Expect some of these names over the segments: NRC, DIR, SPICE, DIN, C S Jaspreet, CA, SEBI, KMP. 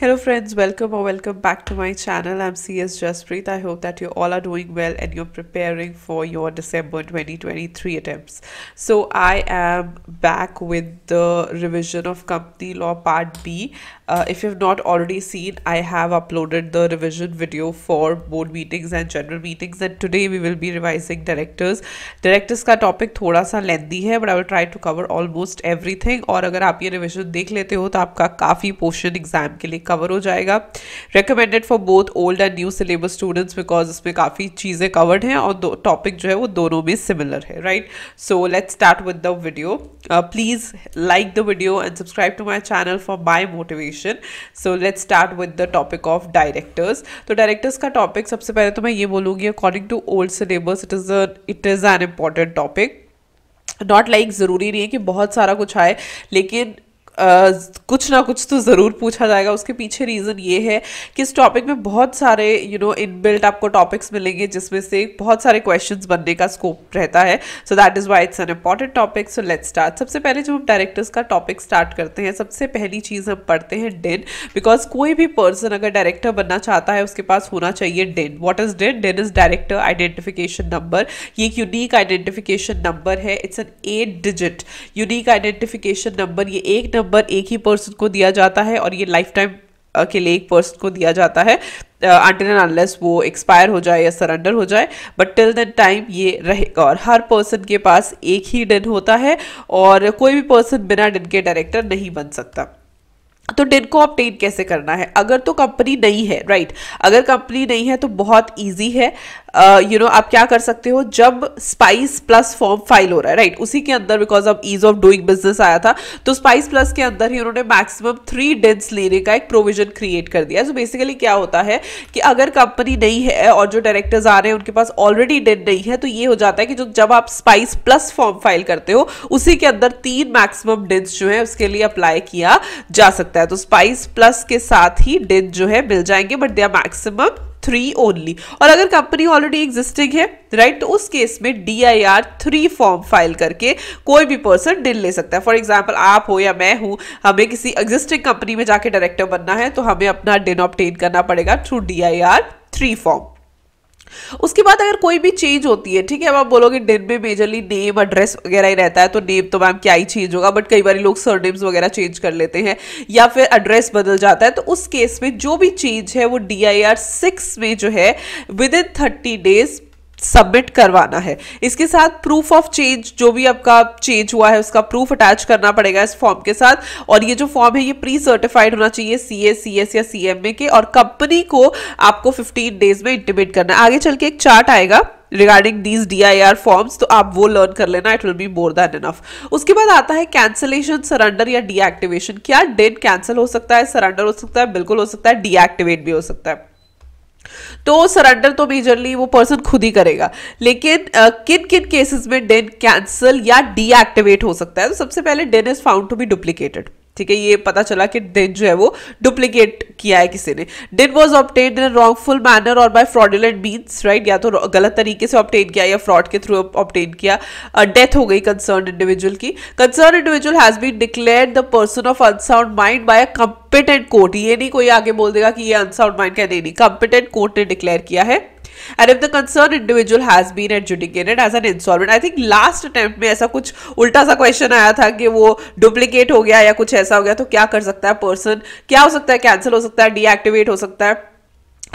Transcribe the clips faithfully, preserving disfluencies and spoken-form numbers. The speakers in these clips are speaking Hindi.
Hello friends, welcome or welcome back to my channel. I'm C S Jaspreet. I hope that you all are doing well and you're preparing for your December twenty twenty-three attempts. So I am back with the revision of company law part B. Uh, if you've not already seen, I have uploaded the revision video for board meetings and general meetings, and today we will be revising directors. Directors का topic थोड़ा सा lengthy है, but I will try to cover almost everything. और अगर आप ये revision देख लेते हो तो आपका काफी portion exam के लिए कवर हो जाएगा. Recommended for both old and new syllabus students, because इसमें काफ़ी चीज़ें कवर्ड हैं और टॉपिक जो है वो दोनों में सिमिलर है, right. So let's start with the video. Please like the video and subscribe to my channel for my motivation. So let's start with the topic of directors. तो डायरेक्टर्स का टॉपिक सबसे पहले तो मैं ये बोलूँगी, according to old syllabus it is it is an important topic. Not like ज़रूरी नहीं है कि बहुत सारा कुछ आए, लेकिन Uh, कुछ ना कुछ तो ज़रूर पूछा जाएगा. उसके पीछे रीज़न ये है कि इस टॉपिक में बहुत सारे यू नो इनबिल्ट आपको टॉपिक्स मिलेंगे जिसमें से बहुत सारे क्वेश्चंस बनने का स्कोप रहता है. So that is why it's an important topic. So let's start. सबसे पहले जब हम डायरेक्टर्स का टॉपिक स्टार्ट करते हैं, सबसे पहली चीज़ हम पढ़ते हैं डिन. बिकॉज कोई भी पर्सन अगर डायरेक्टर बनना चाहता है उसके पास होना चाहिए DIN. What is DIN? DIN is director identification number. ये एक यूनिक आइडेंटिफिकेशन नंबर है. It's an eight digit unique identification number. ये एक नंबर एक ही पर्सन को दिया जाता है और ये लाइफ टाइम के लिए एक पर्सन को दिया जाता है, अनटिल एंड अनलेस वो एक्सपायर हो जाए या सरेंडर हो जाए. बट टिल दैट टाइम ये रहेगा और हर पर्सन के पास एक ही डिन होता है और कोई भी पर्सन बिना डिन के डायरेक्टर नहीं बन सकता. तो डिन को ऑब्टेन कैसे करना है? अगर तो कंपनी नहीं है, राइट right? अगर कंपनी नहीं है तो बहुत ईजी है. You uh, know you know, आप क्या कर सकते हो, जब स्पाइस प्लस फॉर्म फाइल हो रहा है, राइट right? उसी के अंदर, बिकॉज अब ईज ऑफ डूइंग बिजनेस आया था तो स्पाइस प्लस के अंदर ही उन्होंने मैक्सिमम थ्री डिन्स लेने का एक प्रोविजन क्रिएट कर दिया. सो so बेसिकली क्या होता है कि अगर कंपनी नहीं है और जो डायरेक्टर्स आ रहे हैं उनके पास ऑलरेडी डिन नहीं है, तो ये हो जाता है कि जो जब आप स्पाइस प्लस फॉर्म फाइल करते हो उसी के अंदर तीन मैक्सिमम डिन्स जो है उसके लिए अप्लाई किया जा सकता है. तो स्पाइस प्लस के साथ ही डिन जो है मिल जाएंगे, but they are maximum three only. और अगर कंपनी ऑलरेडी एग्जिस्टिंग है, राइट right? तो उस केस में D I R three form file करके कोई भी पर्सन डिन ले सकता है. फॉर एग्जाम्पल आप हो या मैं हूँ, हमें किसी एग्जिस्टिंग कंपनी में जाके डायरेक्टर बनना है तो हमें अपना डिन ऑब्टेन करना पड़ेगा through D I R three form. उसके बाद अगर कोई भी चेंज होती है, ठीक है, अब आप बोलोगे डिन में मेजरली नेम एड्रेस वगैरह ही रहता है, तो नेम तो मैम क्या ही चेंज होगा, बट कई बार लोग सरनेम्स वगैरह चेंज कर लेते हैं या फिर एड्रेस बदल जाता है. तो उस केस में जो भी चेंज है वो डी आई आर सिक्स में जो है within thirty days submit करवाना है. इसके साथ प्रूफ ऑफ चेंज, जो भी आपका चेंज हुआ है उसका प्रूफ अटैच करना पड़ेगा इस फॉर्म के साथ. और ये जो फॉर्म है ये प्री सर्टिफाइड होना चाहिए सीए, सीएस या सीएमए के, और कंपनी को आपको फिफ्टीन डेज में इंटीमेट करना है. आगे चल के एक चार्ट आएगा regarding these D I R forms, तो आप वो लर्न कर लेना. It will be more than enough. उसके बाद आता है कैंसिलेशन, सरेंडर या डीएक्टिवेशन. क्या डिन कैंसिल हो सकता है? सरेंडर हो सकता है, बिल्कुल हो सकता है, डीएक्टिवेट भी हो सकता है. तो सरेंडर तो मेजरली वो पर्सन खुद ही करेगा, लेकिन uh, किन किन केसेस में डिन कैंसिल या डीएक्टिवेट हो सकता है? तो सबसे पहले DIN is found to be duplicated. ठीक है, ये पता चला कि डिन जो है वो डुप्लीकेट किया है किसी ने. DIN was obtained in a wrongful manner और बाय फ्रॉडुलेंट मीन्स, राइट, या तो गलत तरीके से ऑब्टेन किया या फ्रॉड के थ्रू ऑब्टेन किया. डेथ uh, हो गई कंसर्न इंडिविजुअल की. Concern individual has been declared the person of unsound mind by a competent court. ये नहीं कोई आगे बोल देगा कि ये अनसाउंड माइंड का, नहीं नहीं कॉम्पिटेंट कोर्ट ने डिक्लेयर किया है. And if the concerned individual has been adjudicated as an insolvent, I think last attempt में ऐसा कुछ उल्टा सा question आया था कि वो duplicate हो गया या कुछ ऐसा हो गया, तो क्या कर सकता है person? क्या हो सकता है? cancel हो सकता है, deactivate हो सकता है.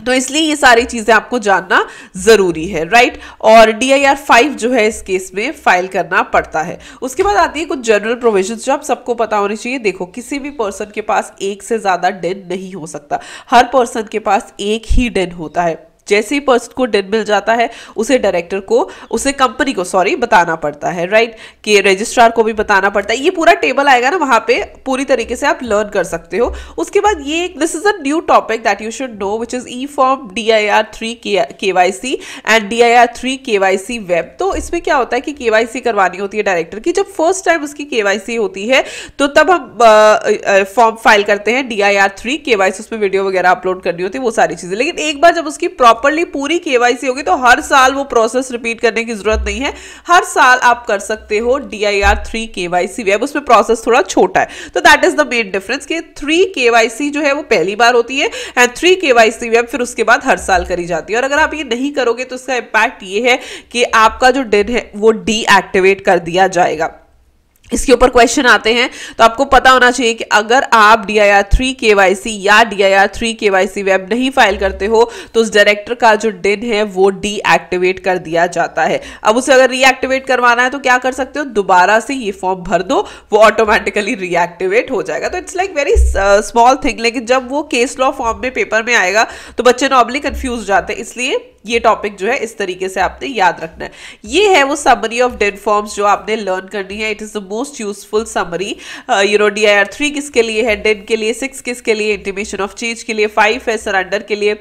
तो इसलिए ये सारी चीज़ें आपको जानना ज़रूरी है, राइट. और डी आई आर फाइव जो है इस केस में फाइल करना पड़ता है. उसके बाद आती है कुछ जनरल प्रोविजंस जो आप सबको पता होनी चाहिए. देखो, किसी भी पर्सन के पास एक से ज़्यादा डिन नहीं हो सकता. हर पर्सन के पास एक ही डिन होता है. जैसे ही पर्सन को डिन मिल जाता है उसे डायरेक्टर को उसे कंपनी को सॉरी बताना पड़ता है, राइट, कि रजिस्ट्रार को भी बताना पड़ता है. ये पूरा टेबल आएगा ना, वहाँ पे पूरी तरीके से आप लर्न कर सकते हो. उसके बाद ये एक this is a new topic that you should know, which is e form, D I R three K Y C and D I R three K Y C web. तो इसमें क्या होता है कि के वाई सी करवानी होती है डायरेक्टर की. जब फर्स्ट टाइम उसकी के वाई सी होती है तो तब हम फॉर्म फाइल करते हैं D I R three K Y C. उसमें वीडियो वगैरह अपलोड करनी होती है, वो सारी चीज़ें. लेकिन एक बार जब उसकी प्रॉब्लम प्रॉपरली पूरी केवाईसी होगी तो हर साल वो प्रोसेस रिपीट करने की जरूरत नहीं है। हर साल आप कर सकते हो डीआईआर थ्री केवाईसी, वेब उसमें प्रोसेस थोड़ा छोटा है। तो that is the main difference कि थ्री केवाईसी जो है वो पहली बार होती है एंड थ्री केवाईसी वेब फिर उसके बाद हर साल करी जाती है। और अगर आप ये नहीं करोगे तो इसका इम्पैक्ट ये है कि आपका जो डिन है वो डीएक्टिवेट कर दिया जाएगा। इसके ऊपर क्वेश्चन आते हैं तो आपको पता होना चाहिए कि अगर आप D I R three K Y C या D I R three K Y C web नहीं फाइल करते हो तो उस डायरेक्टर का जो डिन है वो डीएक्टिवेट कर दिया जाता है। अब उसे अगर रीएक्टिवेट करवाना है तो क्या कर सकते हो, दोबारा से ये फॉर्म भर दो, वो ऑटोमेटिकली रीएक्टिवेट हो जाएगा। तो it's like very small thing, लेकिन जब वो केस लॉ फॉर्म में पेपर में आएगा तो बच्चे नॉर्मली कन्फ्यूज जाते हैं। इसलिए ये टॉपिक जो है इस तरीके से आपने याद रखना है। ये है वो समरी ऑफ डिन फॉर्म्स जो आपने लर्न करनी है। It is the most useful summary. You know D I R three किसके लिए है, डिन के लिए, सिक्स किसके लिए, इंटीमेशन ऑफ चेंज के लिए, फाइव है सरेंडर के लिए,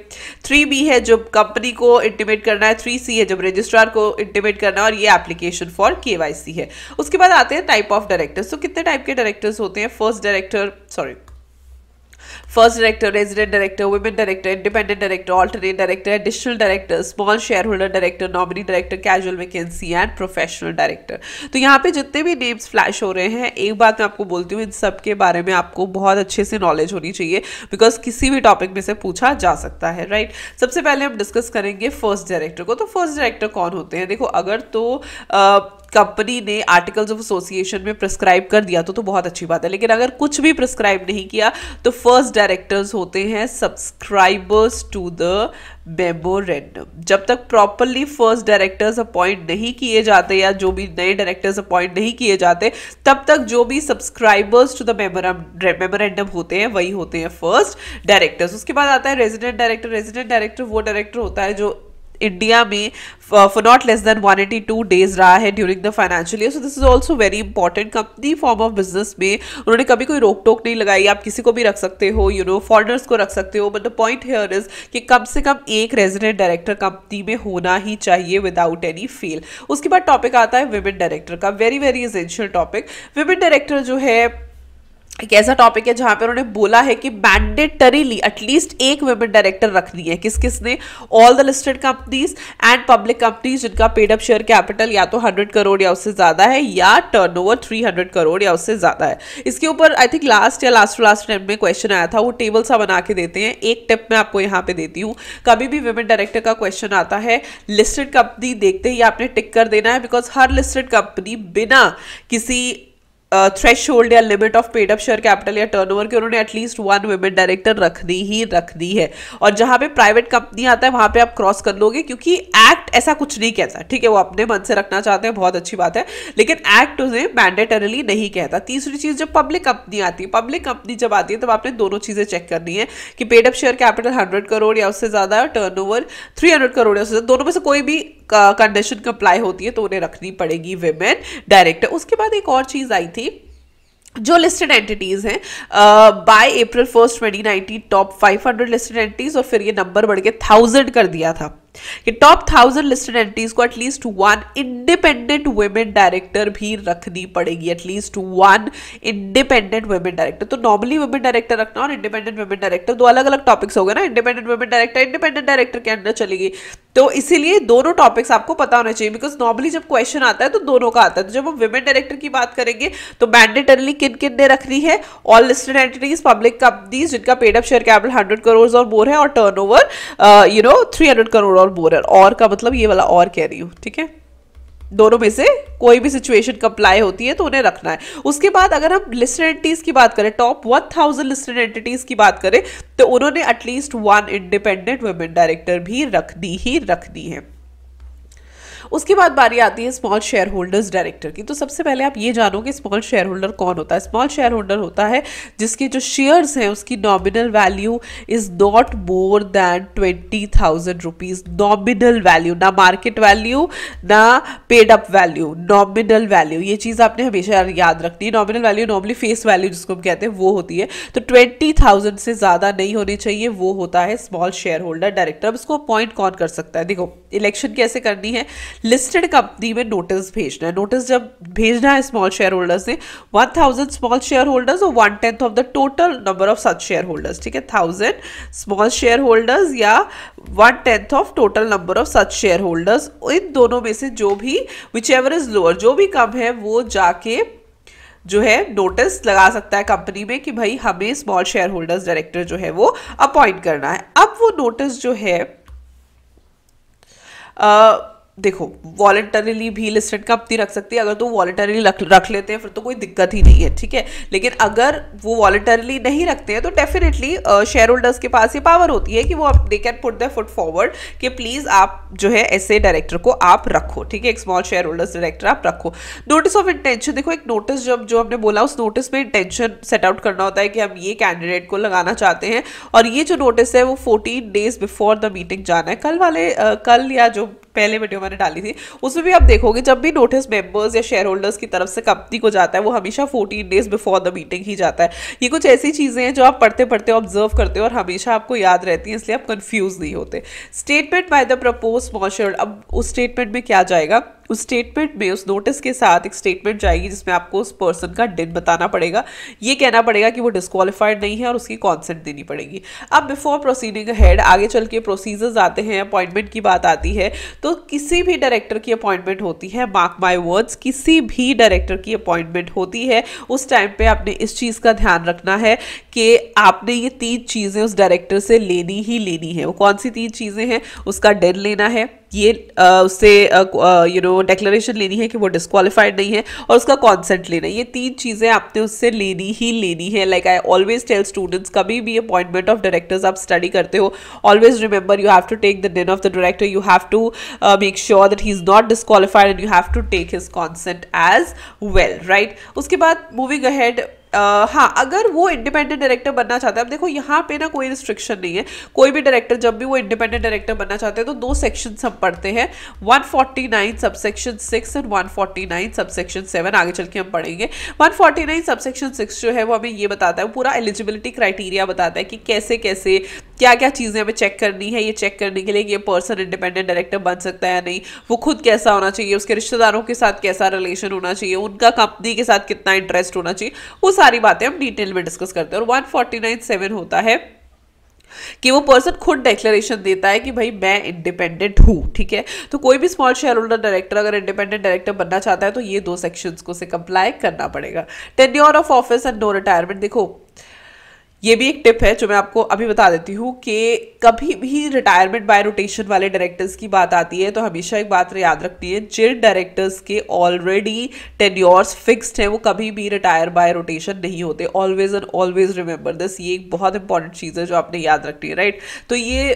थ्री बी है जब कंपनी को इंटीमेट करना है, थ्री सी है जब रजिस्ट्रार को इंटीमेट करना है, और ये application for K Y C है। उसके बाद आते हैं टाइप ऑफ डायरेक्टर्स। तो कितने टाइप के डायरेक्टर्स होते हैं? First director sorry first director, resident director, women director, independent director, alternate director, additional director, small share holder director, nominee director, casual vacancy and professional director. तो यहाँ पे जितने भी नेम्स फ्लैश हो रहे हैं, एक बात मैं आपको बोलती हूँ, इन सब के बारे में आपको बहुत अच्छे से नॉलेज होनी चाहिए बिकॉज किसी भी टॉपिक में से पूछा जा सकता है, राइट right? सबसे पहले हम डिस्कस करेंगे फर्स्ट डायरेक्टर को। तो फर्स्ट डायरेक्टर कौन होते हैं? देखो, अगर तो आ, कंपनी ने आर्टिकल्स ऑफ एसोसिएशन में प्रिस्क्राइब कर दिया तो तो बहुत अच्छी बात है, लेकिन अगर कुछ भी प्रिस्क्राइब नहीं किया तो फर्स्ट डायरेक्टर्स होते हैं सब्सक्राइबर्स टू द मेमोरेंडम। जब तक प्रॉपरली फर्स्ट डायरेक्टर्स अपॉइंट नहीं किए जाते या जो भी नए डायरेक्टर्स अपॉइंट नहीं किए जाते, तब तक जो भी सब्सक्राइबर्स टू द मेमोरेंडम होते हैं वही होते हैं फर्स्ट डायरेक्टर्स। उसके बाद आता है रेजिडेंट डायरेक्टर। रेजिडेंट डायरेक्टर वो डायरेक्टर होता है जो इंडिया में for not less than one eighty two days रहा है during the financial year. So this is also very important. Company form of business में उन्होंने कभी कोई रोक टोक नहीं लगाई, आप किसी को भी रख सकते हो, यू नो फॉरनर्स को रख सकते हो, but the point here is कि कम से कम एक रेजिडेंट डायरेक्टर कंपनी में होना ही चाहिए विदाउट एनी फेल। उसके बाद टॉपिक आता है विमेन डायरेक्टर का, very very essential topic. Women director जो है एक ऐसा टॉपिक है जहां पर उन्होंने बोला है कि मैंडेटरीली एटलीस्ट एक वुमेन डायरेक्टर रखनी है। किस किसने? All the listed companies and public companies जिनका पेड अप शेयर कैपिटल या तो हंड्रेड करोड़ या उससे ज़्यादा है या टर्नओवर थ्री हंड्रेड करोड़ या उससे ज़्यादा है। इसके ऊपर आई थिंक लास्ट या लास्ट लास्ट टाइम में क्वेश्चन आया था, वो टेबल सा बना के देते हैं। एक टिप मैं आपको यहाँ पर देती हूँ, कभी भी वुमेन डायरेक्टर का क्वेश्चन आता है, लिस्टेड कंपनी देखते ही आपने टिक कर देना है बिकॉज हर लिस्टेड कंपनी बिना किसी थ्रेशहोल्ड या limit of paid up share capital या टर्नओवर के उन्होंने एटलीस्ट वन वुमेन डायरेक्टर रखनी ही रखनी है। और जहां पे प्राइवेट कंपनी आता है वहां पे आप क्रॉस कर लोगे क्योंकि एक्ट ऐसा कुछ नहीं कहता, ठीक है, वो अपने मन से रखना चाहते हैं, बहुत अच्छी बात है, लेकिन एक्ट उन्हें मैंडेटरली नहीं कहता। तीसरी चीज, जब पब्लिक कंपनी आती है, पब्लिक कंपनी जब आती है तब आपने दोनों चीज़ें चेक करनी है कि paid up share capital hundred crore या उससे ज़्यादा है, turnover three hundred crore या उससे ज़्यादा, दोनों में से कोई भी कंडीशन कंप्लाई होती है तो उन्हें रखनी पड़ेगी विमेन डायरेक्टर। उसके बाद एक और चीज़ आई थी, जो लिस्टेड एंटिटीज़ हैं by April first twenty nineteen top five hundred listed entities, और फिर ये नंबर बढ़ के थाउजेंड कर दिया था कि टॉप थाउजेंड लिस्टेड एंटिटीज को at least one independent women director भी रखनी पड़ेगी, at least one independent women director. तो नॉर्मली वुमेन डायरेक्टर रखना और इंडिपेंडेंट वुमेन डायरेक्टर दो अलग अलग टॉपिक्स हो गए ना, independent women director independent director के अंदर चलेगी, तो इसीलिए दोनों टॉपिक्स आपको पता होना चाहिए बिकॉज नॉर्मली जब क्वेश्चन आता है तो दोनों का आता है। तो जब हम वुमेन डायरेक्टर की बात करेंगे तो मैंडेटरली किन किन ने रखनी है? All listed entities, public companies जिनका paid up share capital hundred crore और मोर है और turnover you know three hundred crore और बोर है। और का मतलब ये वाला और कह रही हूँ, ठीक है, दोनों में से कोई भी सिचुएशन कंप्लाई होती है तो उन्हें रखना है। उसके बाद अगर हम लिस्टेड एंटिटीज़ की बात करें, top one thousand listed entities की बात करें तो उन्होंने at least one independent women director भी रखनी ही रखनी है। उसके बाद बारी आती है स्मॉल शेयर होल्डर्स डायरेक्टर की। तो सबसे पहले आप ये जानो कि स्मॉल शेयर होल्डर कौन होता है। स्मॉल शेयर होल्डर होता है जिसके जो शेयर्स हैं उसकी nominal value is not more than twenty thousand rupees. Nominal value, ना मार्केट वैल्यू ना paid up value, nominal value, ये चीज़ आपने हमेशा याद रखनी है। Nominal value normally face value जिसको हम कहते हैं वो होती है, तो ट्वेंटी थाउजेंड से ज़्यादा नहीं होनी चाहिए, वो होता है स्मॉल शेयर होल्डर डायरेक्टर। अब इसको अपॉइंट कौन कर सकता है? देखो, इलेक्शन कैसे करनी है, लिस्टेड कंपनी में नोटिस भेजना है। नोटिस जब भेजना है स्मॉल शेयर होल्डर्स ने one thousand small share holders और one tenth of the total number of such share holders, ठीक है, थाउजेंड स्मॉल शेयर होल्डर्स या one tenth of total number of such share holders, इन दोनों में से जो भी विच एवर इज लोअर, जो भी कम है वो जाके जो है नोटिस लगा सकता है कंपनी में कि भाई हमें स्मॉल शेयर होल्डर्स डायरेक्टर जो है वो अपॉइंट करना है। अब वो नोटिस जो है आ, देखो वॉलंटरीली भी लिस्टेड कंपनी रख सकती है, अगर तो वॉलंटरीली रख, रख लेते हैं फिर तो कोई दिक्कत ही नहीं है, ठीक है, लेकिन अगर वो वॉलंटरीली नहीं रखते हैं तो डेफिनेटली शेयर होल्डर्स के पास ये पावर होती है कि वो they can put the foot forward कि प्लीज़ आप जो है ऐसे डायरेक्टर को आप रखो, ठीक है, एक स्मॉल शेयर होल्डर्स डायरेक्टर आप रखो। नोटिस ऑफ इंटेंशन, देखो एक नोटिस जब जो हमने बोला उस नोटिस में इंटेंशन सेट आउट करना होता है कि हम ये कैंडिडेट को लगाना चाहते हैं, और ये जो नोटिस है वो fourteen days before the meeting जाना है। कल वाले आ, कल या जो पहले वीडियो मैंने डाली थी उसमें भी आप देखोगे जब भी नोटिस मेंबर्स या शेयर होल्डर्स की तरफ से कंपनी को जाता है वो हमेशा fourteen days before the meeting ही जाता है। ये कुछ ऐसी चीज़ें हैं जो आप पढ़ते पढ़ते ऑब्जर्व करते हो और हमेशा आपको याद रहती हैं, इसलिए आप कंफ्यूज नहीं होते। Statement by the propose small share, अब उस स्टेटमेंट में क्या जाएगा, उस स्टेटमेंट में उस नोटिस के साथ एक स्टेटमेंट जाएगी जिसमें आपको उस पर्सन का डिन बताना पड़ेगा, ये कहना पड़ेगा कि वो डिस्क्वालीफाइड नहीं है और उसकी कॉन्सेंट देनी पड़ेगी। अब बिफोर प्रोसीडिंग हेड आगे चल के प्रोसीजर्स आते हैं, अपॉइंटमेंट की बात आती है, तो किसी भी डायरेक्टर की अपॉइंटमेंट होती है, मार्क माय वर्ड्स, किसी भी डायरेक्टर की अपॉइंटमेंट होती है उस टाइम पे आपने इस चीज़ का ध्यान रखना है कि आपने ये तीन चीज़ें उस डायरेक्टर से लेनी ही लेनी है। वो कौन सी तीन चीज़ें हैं, उसका डिन लेना है, ये उससे यू नो डिक्लेरेशन लेनी है कि वो डिस्क्वालीफाइड नहीं है, और उसका कॉन्सेंट लेना है। ये तीन चीज़ें आपने उससे लेनी ही लेनी है। Like I always tell students, कभी भी अपॉइंटमेंट ऑफ डायरेक्टर्स आप स्टडी करते हो, always remember you have to take the DIN of the director, you have to make sure that he is not disqualified and you have to take his consent as well, right. उसके बाद मूविंग अहेड, Uh, हाँ, अगर वो इंडिपेंडेंट डायरेक्टर बनना चाहता है, अब देखो यहाँ पे ना कोई रिस्ट्रिक्शन नहीं है, कोई भी डायरेक्टर जब भी वो इंडिपेंडेंट डायरेक्टर बनना चाहते हैं तो दो सेक्शन हम पढ़ते हैं, one forty nine subsection six and one forty nine subsection seven, आगे चल के हम पढ़ेंगे। One forty nine subsection six जो है वो हमें ये बताता है, वो पूरा एलिजिबिलिटी क्राइटेरिया बताता है कि कैसे कैसे क्या क्या चीज़ें हमें चेक करनी है, ये चेक करने के लिए कि ये पर्सन इंडिपेंडेंट डायरेक्टर बन सकता है या नहीं, वो खुद कैसा होना चाहिए, उसके रिश्तेदारों के साथ कैसा रिलेशन होना चाहिए, उनका कंपनी के साथ कितना इंटरेस्ट होना चाहिए, उस सारी बातें हम डिटेल में डिस्कस करते हैं। और वन फोर्टी नाइन सेवन होता है कि वो पर्सन खुद डिक्लेरेशन देता है कि भाई मैं इंडिपेंडेंट हूँ, ठीक है, तो कोई भी स्मॉल शेयर होल्डर डायरेक्टर अगर इंडिपेंडेंट डायरेक्टर बनना चाहता है तो ये दो सेक्शंस को से कंप्लाई करना पड़ेगा। Tenure of office and no retirement, देखो ये भी एक टिप है जो मैं आपको अभी बता देती हूँ कि कभी भी रिटायरमेंट बाय रोटेशन वाले डायरेक्टर्स की बात आती है तो हमेशा एक बात याद रखनी है, जिन डायरेक्टर्स के ऑलरेडी टेन्योर्स फिक्स्ड हैं वो कभी भी रिटायर बाय रोटेशन नहीं होते। Always and always remember this, ये एक बहुत इंपॉर्टेंट चीज़ है जो आपने याद रखनी है, राइट। तो ये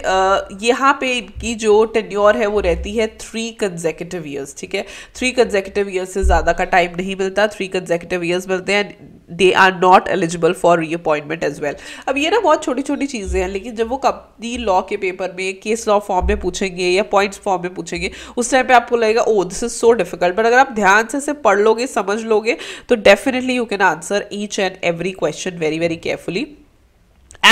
यहाँ पर इनकी जो टेन्योर है वो रहती है थ्री कंसेक्यूटिव ईयर्स, ठीक है, थ्री कंसेक्यूटिव ईयर्स से ज़्यादा का टाइम नहीं मिलता, थ्री कंसेक्यूटिव ईयर्स मिलते हैं, they are not eligible for री अपॉइंटमेंट एज वेल। अब ये ना बहुत छोटी छोटी चीज़ें हैं, लेकिन जब वो कंपनी लॉ के पेपर में केस लॉ फॉर्म में पूछेंगे या पॉइंट्स फॉर्म में पूछेंगे उस टाइम पे आपको लगेगा oh this is so difficult, but अगर आप ध्यान से इसे पढ़ लोगे समझ लोगे तो definitely you can answer each and every question very very carefully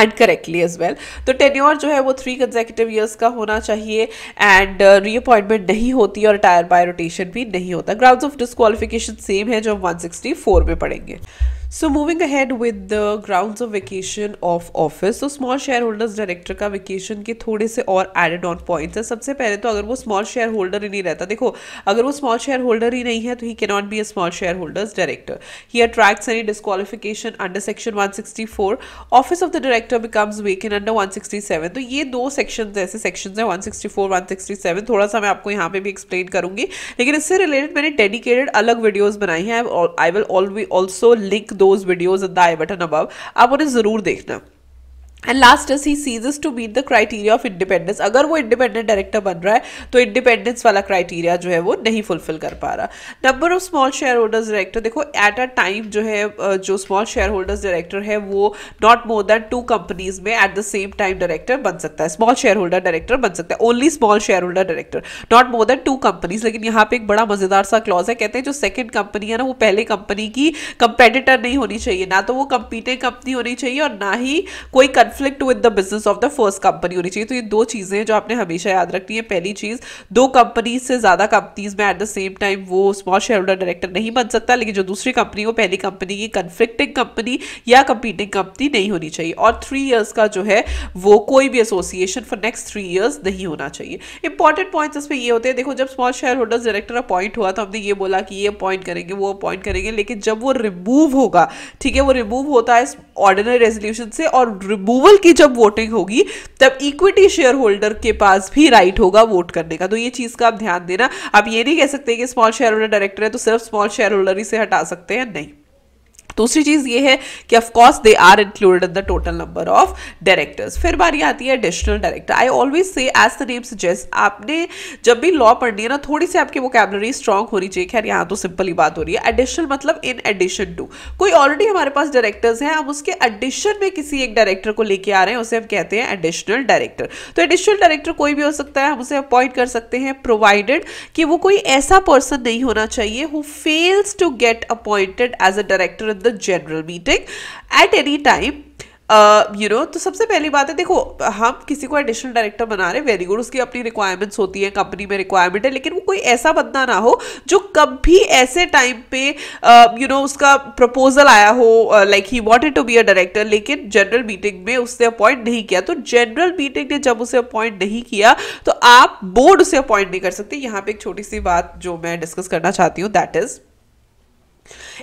and correctly as well. तो टेन्योर जो है वो थ्री कंसेक्यूटिव ईयर्स का होना चाहिए एंड री अपॉइंटमेंट नहीं होती और रिटायर बाय रोटेशन भी नहीं होता। ग्राउंड्स ऑफ डिस्क्वालिफिकेशन सेम है जो हम वन सिक्सटी फोर में पढ़ेंगे। So moving ahead with the grounds of vacation of office, तो स्मॉल शेयर होल्डर्स डायरेक्टर का वेकेशन के थोड़े से और एडेड ऑन पॉइंट्स है। सबसे पहले तो अगर वो स्मॉल शेयर होल्डर ही नहीं रहता, देखो अगर वो स्मॉल शेयर होल्डर ही नहीं है तो he can not be a small share holders director, he attracts any disqualification under section one sixty four, office of the director becomes vacant under one sixty seven. तो ये दो सेक्शन ऐसे सेक्शन है one sixty four one sixty seven, थोड़ा सा मैं आपको यहाँ पे भी एक्सप्लेन करूँगी, लेकिन इससे रिलेटेड मैंने डेडिकेटेड अलग वीडियोज़ बनाई हैं। I will always also link those videos in the I button above, आप उन्हें जरूर देखना। And last is he ceases to meet the criteria of independence, अगर वो इंडिपेंडेंट डायरेक्टर बन रहा है तो इंडिपेंडेंस वाला क्राइटेरिया जो है वो नहीं फुलफिल कर पा रहा। Number of small share holders director, देखो एट अ टाइम जो है जो स्मॉल शेयर होल्डर्स डायरेक्टर है वो not more than two companies में at the same time director बन सकता है, स्मॉल शेयर होल्डर डायरेक्टर बन सकता है, only small share holder director, not more than two companies. लेकिन यहाँ पे एक बड़ा मजेदार सा क्लॉज है, कहते हैं जो सेकेंड कंपनी है ना वो पहले कंपनी की कंपेटिटर नहीं होनी चाहिए, ना तो वो कंपीटिंग कंपनी होनी चाहिए और ना ही कोई conflict with the business of the first company होनी चाहिए। तो ये दो चीज़ें हैं जो आपने हमेशा याद रखनी है। पहली चीज़, दो कंपनी से ज़्यादा कंपनीज में एट द सेम टाइम वो स्मॉल शेयर होल्डर डायरेक्टर नहीं बन सकता, लेकिन जो दूसरी कंपनी वो पहली कंपनी की कन्फ्लिक्टिंग कंपनी या कंपीटिंग कंपनी नहीं होनी चाहिए। और थ्री ईयर्स का जो है वो कोई भी association for next three years नहीं होना चाहिए। इंपॉर्टेंट पॉइंट्स इसमें ये होते हैं, देखो जब small share holders director appoint हुआ तो हमने ये बोला कि ये अपॉइंट करेंगे वो अपॉइंट करेंगे, लेकिन जब वो रिमूव होगा, ठीक है, वो रिमूव होता है ऑर्डिनरी रेजोल्यूशन से, और रिमूवल की जब वोटिंग होगी तब इक्विटी शेयर होल्डर के पास भी राइट होगा वोट करने का। तो ये चीज़ का आप ध्यान देना। आप ये नहीं कह सकते कि स्मॉल शेयर होल्डर डायरेक्टर है तो सिर्फ स्मॉल शेयर होल्डर ही से हटा सकते हैं, नहीं। दूसरी चीज़ ये है कि of course they are included in the total number of directors. फिर बारी आती है additional director. I always say as the name suggest, आपने जब भी लॉ पढ़नी है ना, थोड़ी सी आपकी वोकैबुलरी स्ट्रांग होनी चाहिए। खैर यहाँ तो सिंपल ही बात हो रही है, एडिशनल मतलब इन एडिशन टू। कोई ऑलरेडी हमारे पास डायरेक्टर्स हैं, हम उसके एडिशन में किसी एक डायरेक्टर को लेके आ रहे हैं, उसे हम कहते हैं एडिशनल डायरेक्टर। तो एडिशनल डायरेक्टर कोई भी हो सकता है, हम उसे अपॉइंट कर सकते हैं, प्रोवाइडेड कि वो कोई ऐसा पर्सन नहीं होना चाहिए who fails to get appointed as a director the general meeting at any time, you know. तो सबसे पहली बात है, देखो हम किसी को एडिशनल डायरेक्टर बना रहे, वेरी गुड, उसकी अपनी रिक्वायरमेंट्स होती हैं, कंपनी में रिक्वायरमेंट है, लेकिन वो कोई ऐसा बंदा ना हो जो कभी ऐसे टाइम पे यू नो उसका प्रपोजल आया हो like he wanted to be a director, लेकिन जनरल मीटिंग में उसने अपॉइंट नहीं किया। तो जनरल मीटिंग ने जब उसे अपॉइंट नहीं किया तो आप बोर्ड उसे अपॉइंट नहीं कर सकते। यहाँ पे एक छोटी सी बात जो मैं डिस्कस करना चाहती हूँ, दैट इज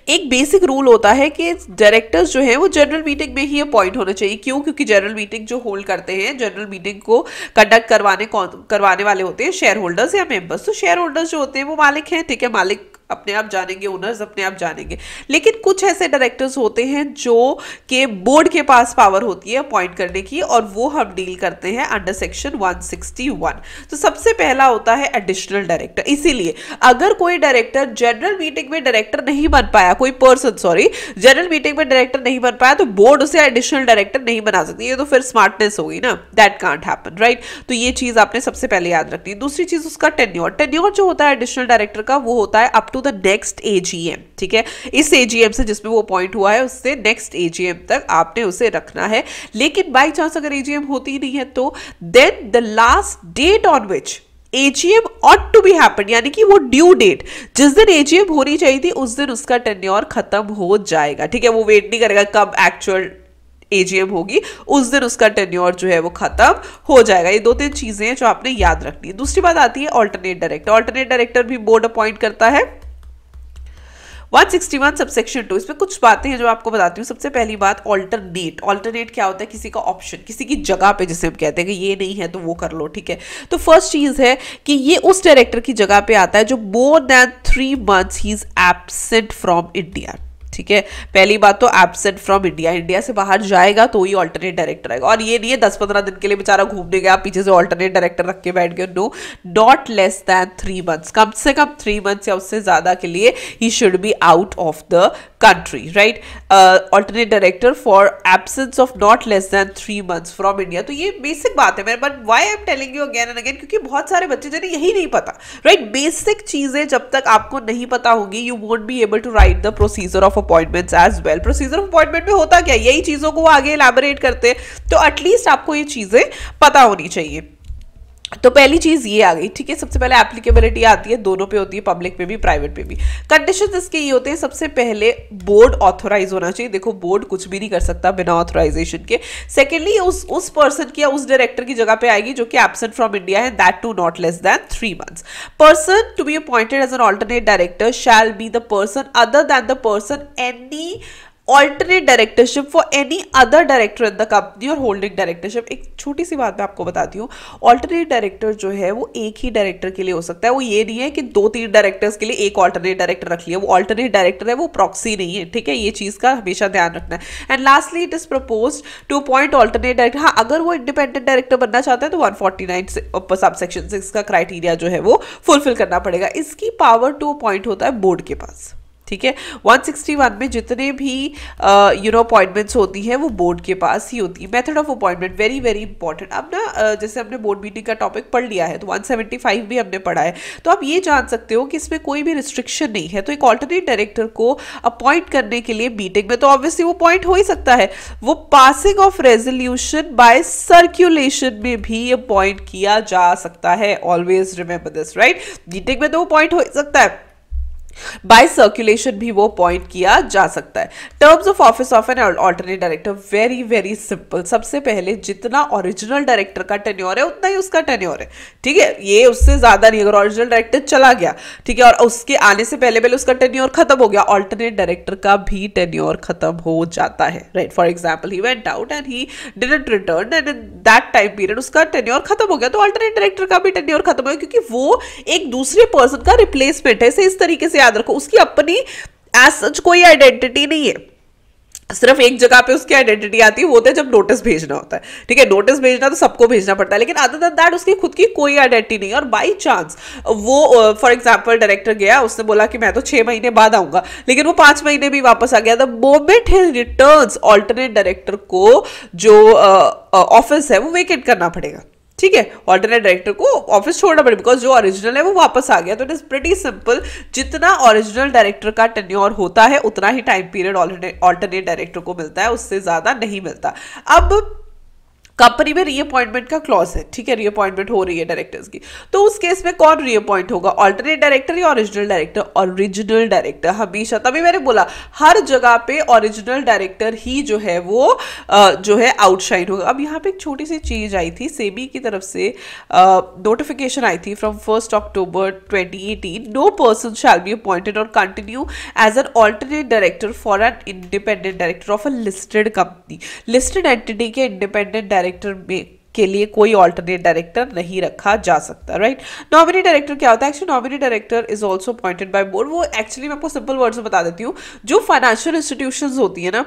एक बेसिक रूल होता है कि डायरेक्टर्स जो है वो जनरल मीटिंग में ही अपॉइंट होना चाहिए। क्यों? क्योंकि जनरल मीटिंग जो होल्ड करते हैं, जनरल मीटिंग को कंडक्ट करवाने करवाने वाले होते हैं शेयर होल्डर्स या मेंबर्स। तो शेयर होल्डर्स जो होते हैं वो मालिक हैं, ठीक है, मालिक अपने आप जानेंगे, ओनर्स अपने आप जानेंगे। लेकिन कुछ ऐसे डायरेक्टर्स होते हैं जो के बोर्ड के पास पावर होती है अपॉइंट करने की, और वो हम डील करते हैं under section one sixty one. तो सबसे पहला होता है एडिशनल डायरेक्टर। इसीलिए अगर कोई डायरेक्टर जनरल मीटिंग में डायरेक्टर नहीं बन पाया, कोई पर्सन सॉरी जनरल मीटिंग में डायरेक्टर नहीं बन पाया, तो बोर्ड उसे एडिशनल डायरेक्टर नहीं बना सकती। ये तो फिर स्मार्टनेस होगी ना, दैट कांट हैपन, राइट। तो ये चीज़ आपने सबसे पहले याद रखनी है। दूसरी चीज़ उसका टेन्योर। टेन्योर जो होता है एडिशनल डायरेक्टर का वो होता है up to the next AGM, ठीक है, इस एजीएम से जिसमें वो अपॉइंट हुआ है उससे नेक्स्ट एजीएम तक आपने उसे रखना है। लेकिन बाई चांस अगर एजीएम होती ही नहीं है तो then the last date on which AGM ought to be happen, यानी कि वो ड्यू डेट जिस दिन एजीएम होनी चाहिए थी उस दिन उसका टेन्योर खत्म हो जाएगा, ठीक है, वो वेट नहीं करेगा कब एक्चुअल एजीएम होगी, उस दिन उसका टेन्योर जो है वो खत्म हो जाएगा। ये दो तीन चीजें हैं जो आपने याद रखनी है। दूसरी बात आती है ऑल्टरनेट डायरेक्टर। ऑल्टरनेट डायरेक्टर भी बोर्ड अपॉइंट करता है one sixty one subsection two. इसमें कुछ बातें हैं जो आपको बताती हूँ। सबसे पहली बात ऑल्टरनेट। ऑल्टरनेट क्या होता है? किसी का ऑप्शन, किसी की जगह पे, जिसे हम कहते हैं कि ये नहीं है तो वो कर लो, ठीक है। तो फर्स्ट चीज़ है कि ये उस डायरेक्टर की जगह पे आता है जो more than three months he is absent from India, ठीक है। पहली बात तो एब्सेंट फ्रॉम इंडिया, इंडिया से बाहर जाएगा तो ही ऑल्टरनेट डायरेक्टर आएगा। और ये नहीं है दस पंद्रह दिन के लिए बेचारा घूमने गया पीछे से ऑल्टरनेट डायरेक्टर रख के बैठ गए, no, not less than three months, कम से कम थ्री मंथ्स या उससे ज़्यादा के लिए he should be out of the country, right. Alternate director for absence of not less than three months from India. तो ये बेसिक बात है, but why I am telling you again and again, क्योंकि बहुत सारे बच्चे जिन्हें यही नहीं पता, राइट। बेसिक चीज़ें जब तक आपको नहीं पता होगी you won't be able to write the procedure of appointments as well. Procedure of appointment में होता क्या, यही चीज़ों को वो आगे इलैबोरेट करते हैं, तो एटलीस्ट आपको ये चीज़ें पता होनी चाहिए। तो पहली चीज़ ये आ गई, ठीक है। सबसे पहले एप्लीकेबिलिटी आती है, दोनों पे होती है, पब्लिक पे भी प्राइवेट पे भी। कंडीशंस इसके ये होते हैं, सबसे पहले बोर्ड ऑथोराइज होना चाहिए, देखो बोर्ड कुछ भी नहीं कर सकता बिना ऑथोराइजेशन के। सेकेंडली उस उस पर्सन की या उस डायरेक्टर की जगह पे आएगी जो कि एब्सेंट फ्रॉम इंडिया है, that too not less than three months. Person to be appointed as an alternate director shall be the person other than the person any alternate directorship for any other director in the company और होल्डिंग डायरेक्टरशिप। एक छोटी सी बात मैं आपको बताती हूँ, ऑल्टरनेट डायरेक्टर जो है वो एक ही डायरेक्टर के लिए हो सकता है। वो ये नहीं है कि दो तीन डायरेक्टर्स के लिए एक ऑल्टरनेट डायरेक्टर रख लिया, वो ऑल्टरनेट डायरेक्टर है, वो प्रॉक्सी नहीं है, ठीक है। ये चीज़ का हमेशा ध्यान रखना है। And lastly it is propose to appoint alternate director. हाँ, अगर वो इंडिपेंडेंट डायरेक्टर बनना चाहता है तो one forty nine subsection six का क्राइटेरिया जो है वो फुलफिल करना पड़ेगा। इसकी पावर टू अपॉइंट होता है बोर्ड के पास, ठीक है। एक सौ इकसठ में जितने भी यू नो अपॉइंटमेंट्स होती हैं वो बोर्ड के पास ही होती है। Method of appointment very very important. अब ना uh, जैसे हमने बोर्ड मीटिंग का टॉपिक पढ़ लिया है तो एक सौ पचहत्तर भी हमने पढ़ा है, तो आप ये जान सकते हो कि इसमें कोई भी रिस्ट्रिक्शन नहीं है। तो एक ऑल्टरनेट डायरेक्टर को अपॉइंट करने के लिए मीटिंग में तो ऑब्वियसली वो अपॉइंट हो ही सकता है। वो passing of resolution by circulation में भी अपॉइंट किया जा सकता है। Always remember this, right. Meeting में तो अपॉइंट हो सकता है, बाय सर्कुलेशन भी वो अपॉइंट किया जा सकता है। Terms of office of an alternate director very very simple. सबसे पहले जितना ओरिजिनल डायरेक्टर का टेन्योर है उतना ही उसका टेन्योर है, ठीक है। ये उससे ज्यादा नहीं। अगर ओरिजिनल डायरेक्टर चला गया, ठीक है, और उसके आने से पहले पहले उसका टेन्योर खत्म हो गया, ऑल्टरनेट डायरेक्टर का भी टेन्योर खत्म हो जाता है, right. For example, he went out and he didn't return and in that time period उसका टेन्योर खत्म हो गया, तो ऑल्टरनेट डायरेक्टर का भी टेन्योर खत्म हो गया, क्योंकि वो एक दूसरे पर्सन का रिप्लेसमेंट है। इसे इस तरीके से याद रखो, उसकी अपनी एज सच कोई आइडेंटिटी नहीं है। सिर्फ एक जगह पे उसकी आइडेंटिटी आती है, वो होता है जब नोटिस भेजना होता है, ठीक है। नोटिस भेजना तो सबको भेजना पड़ता है, लेकिन अदर देन दैट उसकी खुद की कोई आइडेंटिटी नहीं है। और बाय चांस वो फॉर एग्जांपल डायरेक्टर गया, उसने बोला कि मैं तो छह महीने बाद आऊंगा, लेकिन वो पांच महीने भी वापस आ गया। The moment he returns, alternate director को जो ऑफिस uh, uh, है वो वेकेट करना पड़ेगा, ठीक है। ऑल्टरनेट डायरेक्टर को ऑफिस छोड़ना पड़ेगा, बिकॉज जो ओरिजिनल है वो वापस आ गया। तो इट इज प्रीटी सिंपल। जितना ओरिजिनल डायरेक्टर का टेन्योर होता है उतना ही टाइम पीरियड ऑल्टरनेट डायरेक्टर को मिलता है, उससे ज्यादा नहीं मिलता। अब कंपनी में रीअपॉइंटमेंट का क्लॉज है, ठीक है, रीअपॉइंटमेंट हो रही है डायरेक्टर्स की, तो उस केस में कौन रीअपॉइंट होगा, ऑल्टरनेट डायरेक्टर या ओरिजिनल डायरेक्टर? ओरिजिनल डायरेक्टर हमेशा। तभी मैंने बोला हर जगह पे ओरिजिनल डायरेक्टर ही जो है वो जो है आउटशाइन होगा। अब यहाँ पे एक छोटी सी चीज आई थी, सेबी की तरफ से नोटिफिकेशन आई थी from first October twenty eighteen, no person shall be appointed और continue as an alternate director for an independent director of a listed company. Listed entity के इंडिपेंडेंट डायरेक्टर में के लिए कोई ऑल्टरनेट डायरेक्टर नहीं रखा जा सकता, राइट। नॉमिनी डायरेक्टर क्या होता है? Actually nominee director is also appointed by board. वो एक्चुअली मैं आपको सिंपल वर्ड्स में बता देती हूँ, जो फाइनेंशियल इंस्टीट्यूशंस होती है ना,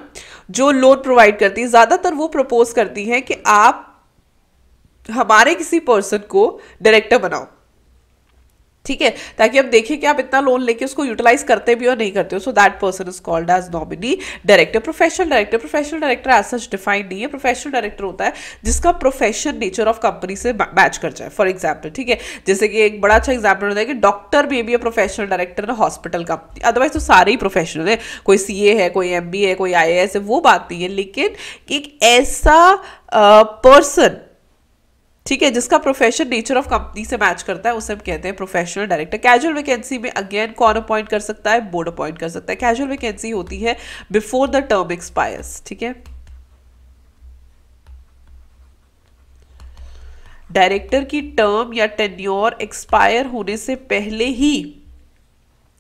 जो लोन प्रोवाइड करती है, ज्यादातर वो प्रपोज करती है कि आप हमारे किसी पर्सन को डायरेक्टर बनाओ, ठीक है, ताकि हम देखें कि आप इतना लोन लेके उसको यूटिलाइज करते भी और नहीं करते हो। So that person is called as nominee director. Professional director, professional director as such defined नहीं है। प्रोफेशनल डायरेक्टर होता है जिसका प्रोफेशन नेचर ऑफ कंपनी से मैच कर जाए। फॉर एग्जाम्पल, ठीक है, जैसे कि एक बड़ा अच्छा एग्जाम्पल होता है कि डॉक्टर में भी प्रोफेशनल डायरेक्टर है हॉस्पिटल कंपनी, अदरवाइज तो सारे ही प्रोफेशनल है। कोई सी ए है, कोई एम बी है, कोई आई ए एस है, वो बात नहीं है। लेकिन एक ऐसा पर्सन, ठीक है, जिसका प्रोफेशन नेचर ऑफ कंपनी से मैच करता है, उसे हम कहते हैं प्रोफेशनल डायरेक्टर। कैजुअल वैकेंसी में अगेन कौन अपॉइंट कर सकता है? बोर्ड अपॉइंट कर सकता है। कैजुअल वैकेंसी होती है बिफोर द टर्म एक्सपायर्स, ठीक है। डायरेक्टर की टर्म या टेन्योर एक्सपायर होने से पहले ही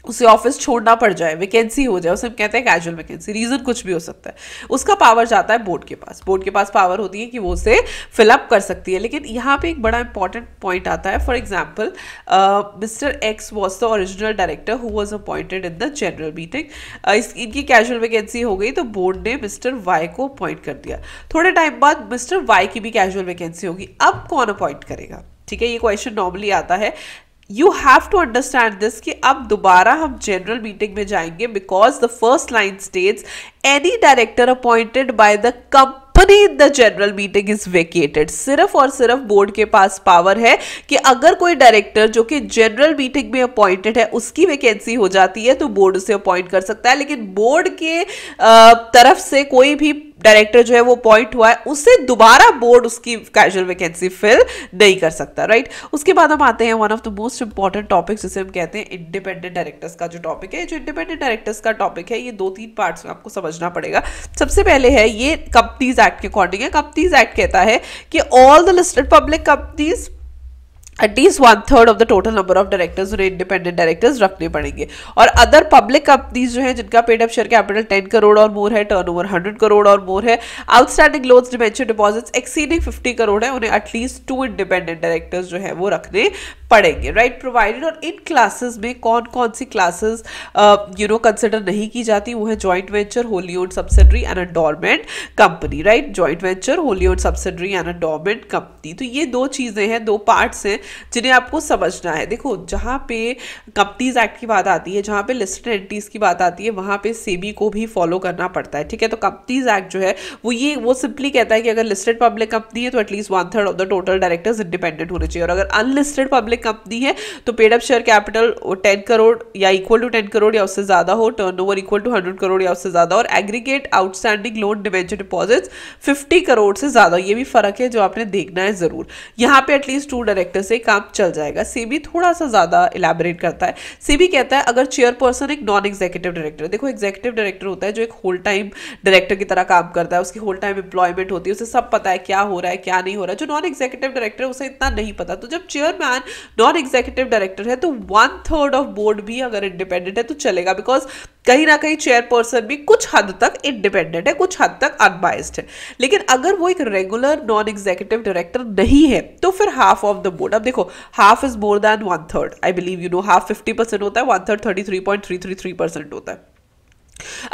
उसे ऑफिस छोड़ना पड़ जाए, वैकेंसी हो जाए, उसे हम कहते हैं कैजुअल वैकेंसी। रीजन कुछ भी हो सकता है। उसका पावर जाता है बोर्ड के पास। बोर्ड के पास पावर होती है कि वो उसे फिलअप कर सकती है। लेकिन यहाँ पे एक बड़ा इंपॉर्टेंट पॉइंट आता है। For example, mister X was the original director who was appointed in the general meeting. इनकी कैजुअल वैकेंसी हो गई तो बोर्ड ने मिस्टर वाई को अपॉइंट कर दिया। थोड़े टाइम बाद मिस्टर वाई की भी कैजुअल वैकेंसी होगी, अब कौन अपॉइंट करेगा? ठीक है, ये क्वेश्चन नॉर्मली आता है। You have to understand this कि अब दोबारा हम जनरल मीटिंग में जाएंगे, because the first line states any director appointed by the company in the general meeting is vacated. सिर्फ और सिर्फ बोर्ड के पास पावर है कि अगर कोई डायरेक्टर जो कि जनरल मीटिंग में अपॉइंटेड है उसकी वैकेंसी हो जाती है तो बोर्ड उसे अपॉइंट कर सकता है। लेकिन बोर्ड के तरफ से कोई भी डायरेक्टर जो है वो अपॉइंट हुआ है, उसे दोबारा बोर्ड उसकी कैजुअल वैकेंसी फिल नहीं कर सकता, राइट। उसके बाद हम आते हैं one of the most important topics, जिसे हम कहते हैं इंडिपेंडेंट डायरेक्टर्स का जो टॉपिक है। जो इंडिपेंडेंट डायरेक्टर्स का टॉपिक है, ये दो तीन पार्ट्स में आपको समझना पड़ेगा। सबसे पहले है ये कंपनीज एक्ट के अकॉर्डिंग है। कंपनीज एक्ट कहता है कि all the listed public companies at least one third of the total number of directors उन्हें इंडिपेंडेंट डायरेक्टर्स रखने पड़ेंगे। और अदर पब्लिक कंपनीज जो हैं जिनका paid up share capital ten crore और मोर है, टर्नओवर हंड्रेड करोड़ और मोर है, outstanding loans, debenture, deposits exceeding fifty crore है, उन्हें एटलीस्ट टू इंडिपेंडेंट डायरेक्टर्स जो है वो रखने पड़ेंगे, राइट। प्रोवाइडेड। और इन क्लासेस में कौन कौन सी क्लासेस यू नो कंसिडर नहीं की जाती, वो है joint venture, wholly owned subsidiary and endowment company, right. Joint venture, wholly owned subsidiary and endowment company. तो ये दो चीजें हैं, दो पार्ट्स हैं जिन्हें आपको समझना है। देखो जहाँ पे कंपनीज एक्ट की बात आती है, जहाँ पे लिस्टेड एंटिटीज की बात आती है, वहाँ पे सेबी को भी फॉलो करना पड़ता है। ठीक है, तो कंपनीज एक्ट जो है वो ये वो सिंपली कहता है कि अगर लिस्टेड पब्लिक कंपनी है तो at least one third of the total directors independent होने चाहिए, और अगर अनलिस्टेड पब्लिक कंपनी है तो paid up share capital ten crore या इक्वल टू टेन करोड़ या उससे ज़्यादा हो, turnover equal to hundred crore या उससे ज़्यादा, और aggregate outstanding loan debenture deposits fifty crore से ज़्यादा। ये भी फर्क है जो आपने देखना है ज़रूर। यहाँ पे एटलीस्ट टू डायरेक्टर से काम चल जाएगा। सेबी थोड़ा सा ज़्यादा इलेबोरेट करता है। सेबी कहता है अगर चेयरपर्सन एक नॉन एग्जीक्यूटिव डायरेक्टर, देखो एग्जीक्यूटिव डायरेक्टर होता है जो एक होल टाइम डायरेक्टर की तरह काम करता है, उसकी होल टाइम एम्प्लॉयमेंट होती है, उसे सब पता है क्या हो रहा है क्या नहीं हो रहा है। जो नॉन एग्जीक्यूटिव डायरेक्टर उसे इतना नहीं पता। तो जब चेयरमैन नॉन एग्जीक्यूटिव डायरेक्टर है तो वन थर्ड ऑफ बोर्ड भी अगर इंडिपेंडेंट है तो चलेगा, बिकॉज कहीं ना कहीं चेयरपर्सन भी कुछ हद तक इंडिपेंडेंट है, कुछ हद तक अनबाइस्ड है। लेकिन अगर वो एक रेगुलर नॉन एग्जीक्यूटिव डायरेक्टर नहीं है तो फिर हाफ ऑफ द बोर्ड। अब देखो half is more than one third, I believe you know. Half fifty percent होता है, one third thirty three point three three three percent होता है।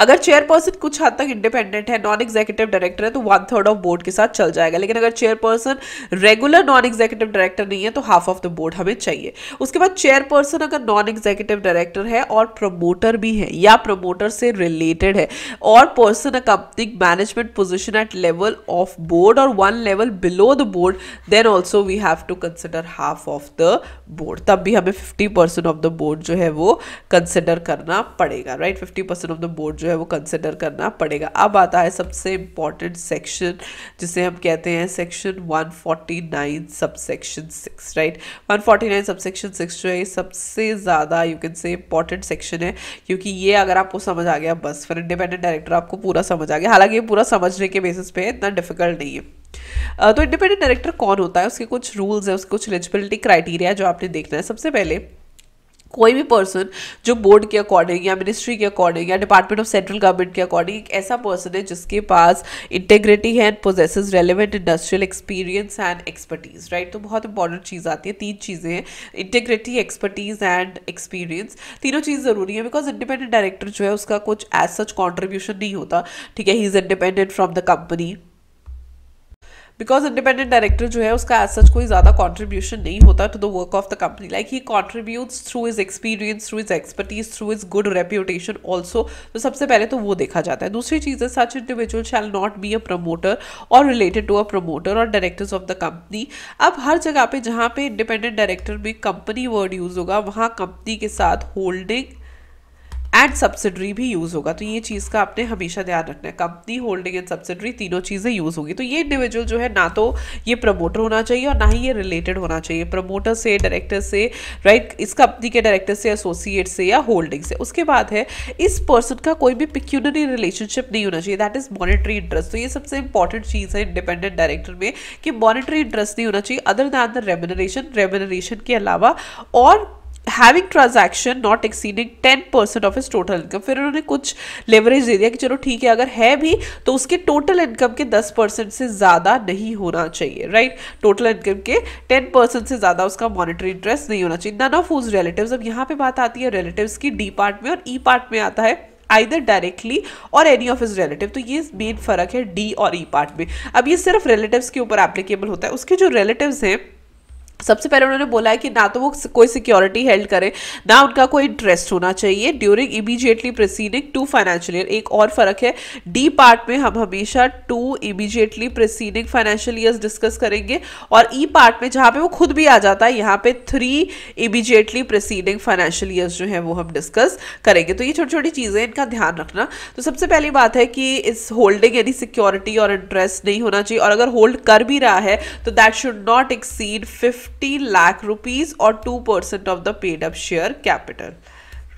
अगर चेयरपर्सन कुछ हद तक इंडिपेंडेंट है, नॉन एग्जीक्यूटिव डायरेक्टर है, तो वन थर्ड ऑफ बोर्ड के साथ चल जाएगा। लेकिन अगर chairperson regular non executive director नहीं है तो हाफ ऑफ द बोर्ड हमें चाहिए। उसके बाद चेयरपर्सन अगर नॉन एग्जीक्यूटिव डायरेक्टर है और प्रमोटर भी है या प्रमोटर से रिलेटेड है, और person accompanying management position at level of board और one level below the board, then also we have to consider half of the board. तब भी हमें fifty percent of the board जो है वो कंसिडर करना पड़ेगा, right. Fifty percent of the board जो है वो कंसिडर करना पड़ेगा। अब आता है सबसे इंपॉर्टेंट सेक्शन जिसे हम कहते हैं section one forty nine sub section six, right. One forty nine sub section six जो है सबसे ज़्यादा you can say important section है, क्योंकि ये अगर आपको समझ आ गया बस फिर इंडिपेंडेंट डायरेक्टर आपको पूरा समझ आ गया। हालांकि ये पूरा समझने के बेसिस पे इतना डिफिकल्ट नहीं है। uh, तो इंडिपेंडेंट डायरेक्टर कौन होता है, उसके कुछ रूल्स है, उसके कुछ एलिजिबिलिटी क्राइटेरिया जो आपने देखना है। सबसे पहले कोई भी पर्सन जो बोर्ड के अकॉर्डिंग या मिनिस्ट्री के अकॉर्डिंग या डिपार्टमेंट ऑफ सेंट्रल गवर्नमेंट के अकॉर्डिंग एक ऐसा पर्सन है जिसके पास इंटेग्रिटी है and possesses relevant industrial experience and expertise, right. तो बहुत इंपॉर्टेंट चीज़ आती है, तीन चीज़ें हैं, इंटेग्रिटी, एक्सपर्टीज़ एंड एक्सपीरियंस। तीनों चीज़ ज़रूरी है बिकॉज इंडिपेंडेंट डायरेक्टर जो है उसका कुछ एज सच कॉन्ट्रीब्यूशन नहीं होता, ठीक है। He is independent from the company because independent director जो है उसका एज सच कोई ज़्यादा कॉन्ट्रीब्यूशन नहीं होता to the work of the company. Like he contributes through his experience, through his expertise, through his good reputation also. तो सबसे पहले तो वो देखा जाता है। दूसरी चीज़ है such individual shall not be a promoter और रिलेटेड टू अ प्रमोटर और डायरेक्टर्स ऑफ द कंपनी। अब हर जगह पे जहाँ पे इंडिपेंडेंट डायरेक्टर में कंपनी वर्ड यूज़ होगा वहाँ कंपनी के साथ होल्डिंग एंड सब्सिडरी भी यूज़ होगा, तो ये चीज़ का आपने हमेशा ध्यान रखना है। कंपनी, होल्डिंग एंड सब्सिडरी तीनों चीज़ें यूज़ होगी। तो ये इंडिविजुअल जो है ना तो ये प्रमोटर होना चाहिए और ना ही ये रिलेटेड होना चाहिए प्रमोटर से, डायरेक्टर से, राइट, इस कंपनी के डायरेक्टर से, एसोसिएट से या होल्डिंग से। उसके बाद है इस पर्सन का कोई भी पिक्यूनरी रिलेशनशिप नहीं होना चाहिए, दैट इज़ मॉनेटरी इंटरेस्ट। तो ये सबसे इंपॉर्टेंट चीज़ है इंडिपेंडेंट डायरेक्टर में कि मॉनेटरी इंटरेस्ट नहीं होना चाहिए other than the remuneration, remuneration के अलावा, और having transaction not exceeding ten percent of his total income. फिर उन्होंने कुछ लेवरेज दे दिया कि चलो ठीक है अगर है भी तो उसके टोटल इनकम के दस परसेंट से ज़्यादा नहीं होना चाहिए, राइट। टोटल इनकम के टेन परसेंट से ज़्यादा उसका मॉनेटरी इंटरेस्ट नहीं होना चाहिए। None of whose relatives. अब यहाँ पे बात आती है रिलेटिव्स की, डी पार्ट में, और ई पार्ट में आता है आइदर डायरेक्टली और एनी ऑफ हिज रिलेटिव। तो ये मेन फर्क है डी और ई पार्ट में। अब ये सिर्फ रिलेटिव्स के ऊपर एप्लीकेबल होता है। उसके जो रिलेटिव्स हैं सबसे पहले उन्होंने बोला है कि ना तो वो कोई सिक्योरिटी हेल्ड करें, ना उनका कोई इंटरेस्ट होना चाहिए during immediately preceding two financial year. एक और फ़र्क है, डी पार्ट में हम हमेशा two immediately preceding financial years discuss करेंगे, और ई पार्ट में जहाँ पे वो खुद भी आ जाता है यहाँ पे three immediately preceding financial years जो है वो हम डिस्कस करेंगे। तो ये छोटी छोटी चीज़ें, इनका ध्यान रखना। तो सबसे पहली बात है कि इस होल्डिंग यानी सिक्योरिटी और इंटरेस्ट नहीं होना चाहिए, और अगर होल्ड कर भी रहा है तो that should not exceed fifty lakh rupees और two percent of the paid up share capital,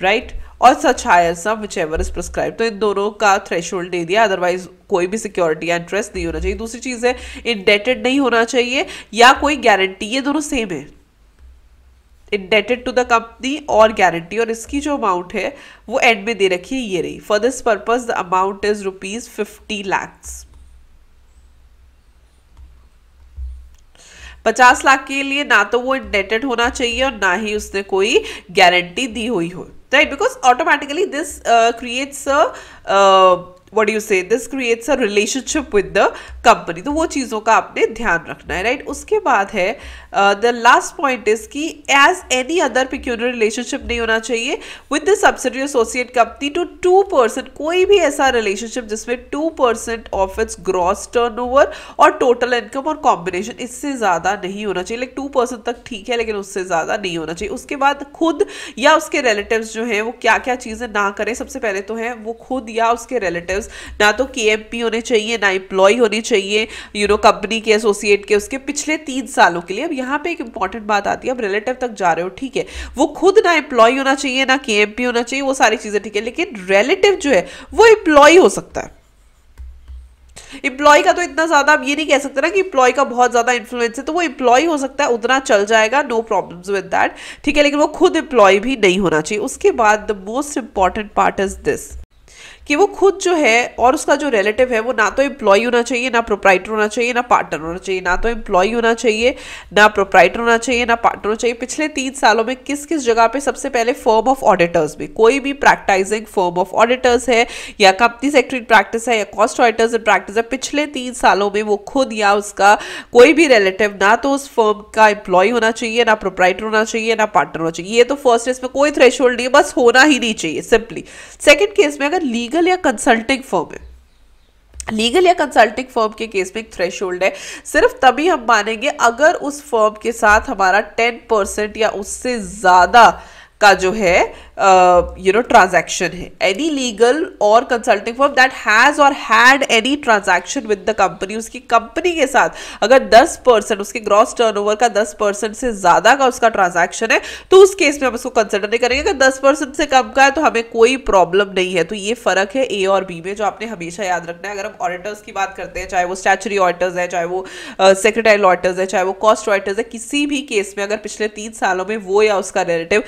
right, और such higher sum whichever is prescribe. तो इन दोनों का थ्रेशोल्ड दे दिया, अदरवाइज कोई भी सिक्योरिटी या इंटरेस्ट नहीं होना चाहिए। दूसरी चीज है इंडेटेड नहीं होना चाहिए या कोई गारंटी, ये दोनों सेम है, इंडेटेड टू द कंपनी और गारंटी, और इसकी जो अमाउंट है वो एंड में दे रखी है, ये रही। For this purpose the amount is rupees fifty lakhs. पचास लाख के लिए ना तो वो इंडेटेड होना चाहिए और ना ही उसने कोई गारंटी दी हुई हो, right, because automatically this creates a what do you say, this creates a relationship with the company. तो वो चीज़ों का आपने ध्यान रखना है, राइट right? उसके बाद है द लास्ट पॉइंट इज कि as any other pecuniary relationship नहीं होना चाहिए with the subsidiary associate company two two percent, कोई भी ऐसा रिलेशनशिप जिसमें two percent of its gross turnover और टोटल इनकम और कॉम्बिनेशन, इससे ज़्यादा नहीं होना चाहिए। लाइक टू परसेंट तक ठीक है लेकिन उससे ज़्यादा नहीं होना चाहिए। उसके बाद खुद या उसके रिलेटिव्स जो हैं वो क्या क्या चीज़ें ना करें, सबसे पहले तो है वो खुद या उसके रिलेटिव ना तो केएमपी होने चाहिए ना एम्प्लॉय होने चाहिए, यू नो कंपनी के एसोसिएट के उसके पिछले तीन सालों के लिए। अब यहाँ पे एक इंपॉर्टेंट बात आती है, अब रिलेटिव तक जा रहे हो ठीक है, वो खुद ना एम्प्लॉय होना चाहिए ना केएमपी होना चाहिए, वो सारी चीजें ठीक है, लेकिन रिलेटिव जो है वो एम्प्लॉय हो सकता है। एम्प्लॉय का तो इतना ज्यादा आप ये नहीं कह सकते ना कि एम्प्लॉय का बहुत ज्यादा इन्फ्लुएंस है, तो वो एम्प्लॉय हो सकता है, उतना चल जाएगा, नो प्रॉब्लम्स विद दैट ठीक है, लेकिन वो खुद एम्प्लॉय भी नहीं होना चाहिए। उसके बाद the most important part is this कि वो खुद जो है और उसका जो रिलेटिव है वो ना तो एम्प्लॉय होना चाहिए ना प्रोप्राइटर होना चाहिए ना पार्टनर होना चाहिए, ना तो एम्प्लॉय होना चाहिए ना प्रोप्राइटर होना चाहिए ना पार्टनर होना चाहिए। पिछले तीन सालों में किस किस जगह पे, सबसे पहले फर्म ऑफ ऑडिटर्स में, कोई भी प्रैक्टिसिंग फर्म ऑफ ऑडिटर्स है या कंपनी सेक्रेटरी प्रैक्टिस है या कॉस्ट ऑडिटर्स इन प्रैक्टिस है, पिछले तीन सालों में वो खुद या उसका कोई भी रिलेटिव ना तो उस फर्म का एम्प्लॉय होना चाहिए ना प्रोप्राइटर होना चाहिए ना पार्टनर होना चाहिए। ये तो फर्स्ट केस में कोई थ्रेशोल्ड नहीं है, बस होना ही नहीं चाहिए सिंपली। सेकेंड केस में अगर लीगल लीगल या कंसल्टिंग फर्म है, लीगल या कंसल्टिंग फर्म के केस में एक थ्रेशोल्ड है, सिर्फ तभी हम मानेंगे अगर उस फर्म के साथ हमारा टेन परसेंट या उससे ज़्यादा का जो है यू नो ट्रांजैक्शन है। एनी लीगल और कंसल्टिंग फर्म दैट हैज़ और had any transaction with the company, उसकी कंपनी के साथ अगर दस परसेंट, उसके ग्रॉस टर्नओवर का दस परसेंट से ज़्यादा का उसका ट्रांजैक्शन है तो उस केस में हम उसको कंसिडर नहीं करेंगे। अगर दस परसेंट से कम का है तो हमें कोई प्रॉब्लम नहीं है। तो ये फ़र्क है ए और बी में जो आपने हमेशा याद रखना है। अगर हम ऑडिटर्स की बात करते हैं, चाहे वो स्टैचुरी ऑडिटर्स है, चाहे वो सेक्रेटरियल ऑडिटर्स है, चाहे वो कॉस्ट ऑडिटर्स है, किसी भी केस में अगर पिछले तीन सालों में वो या उसका रिलेटिव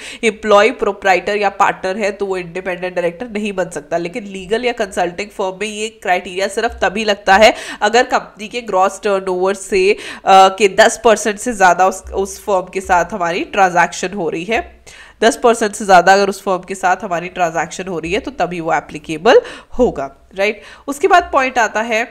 एम्प्लॉय प्रोप्राइटर या पार्टनर है तो वो इंडिपेंडेंट डायरेक्टर नहीं बन सकता। लेकिन लीगल या कंसल्टिंग फर्म में ये क्राइटेरिया सिर्फ तभी लगता है अगर कंपनी के ग्रॉस टर्नओवर से आ, के दस परसेंट से ज़्यादा उस, उस फर्म के साथ हमारी ट्रांजैक्शन हो रही है, दस परसेंट से ज़्यादा अगर उस फर्म के साथ हमारी ट्रांजैक्शन हो रही है तो तभी वो एप्लीकेबल होगा, राइट। उसके बाद पॉइंट आता है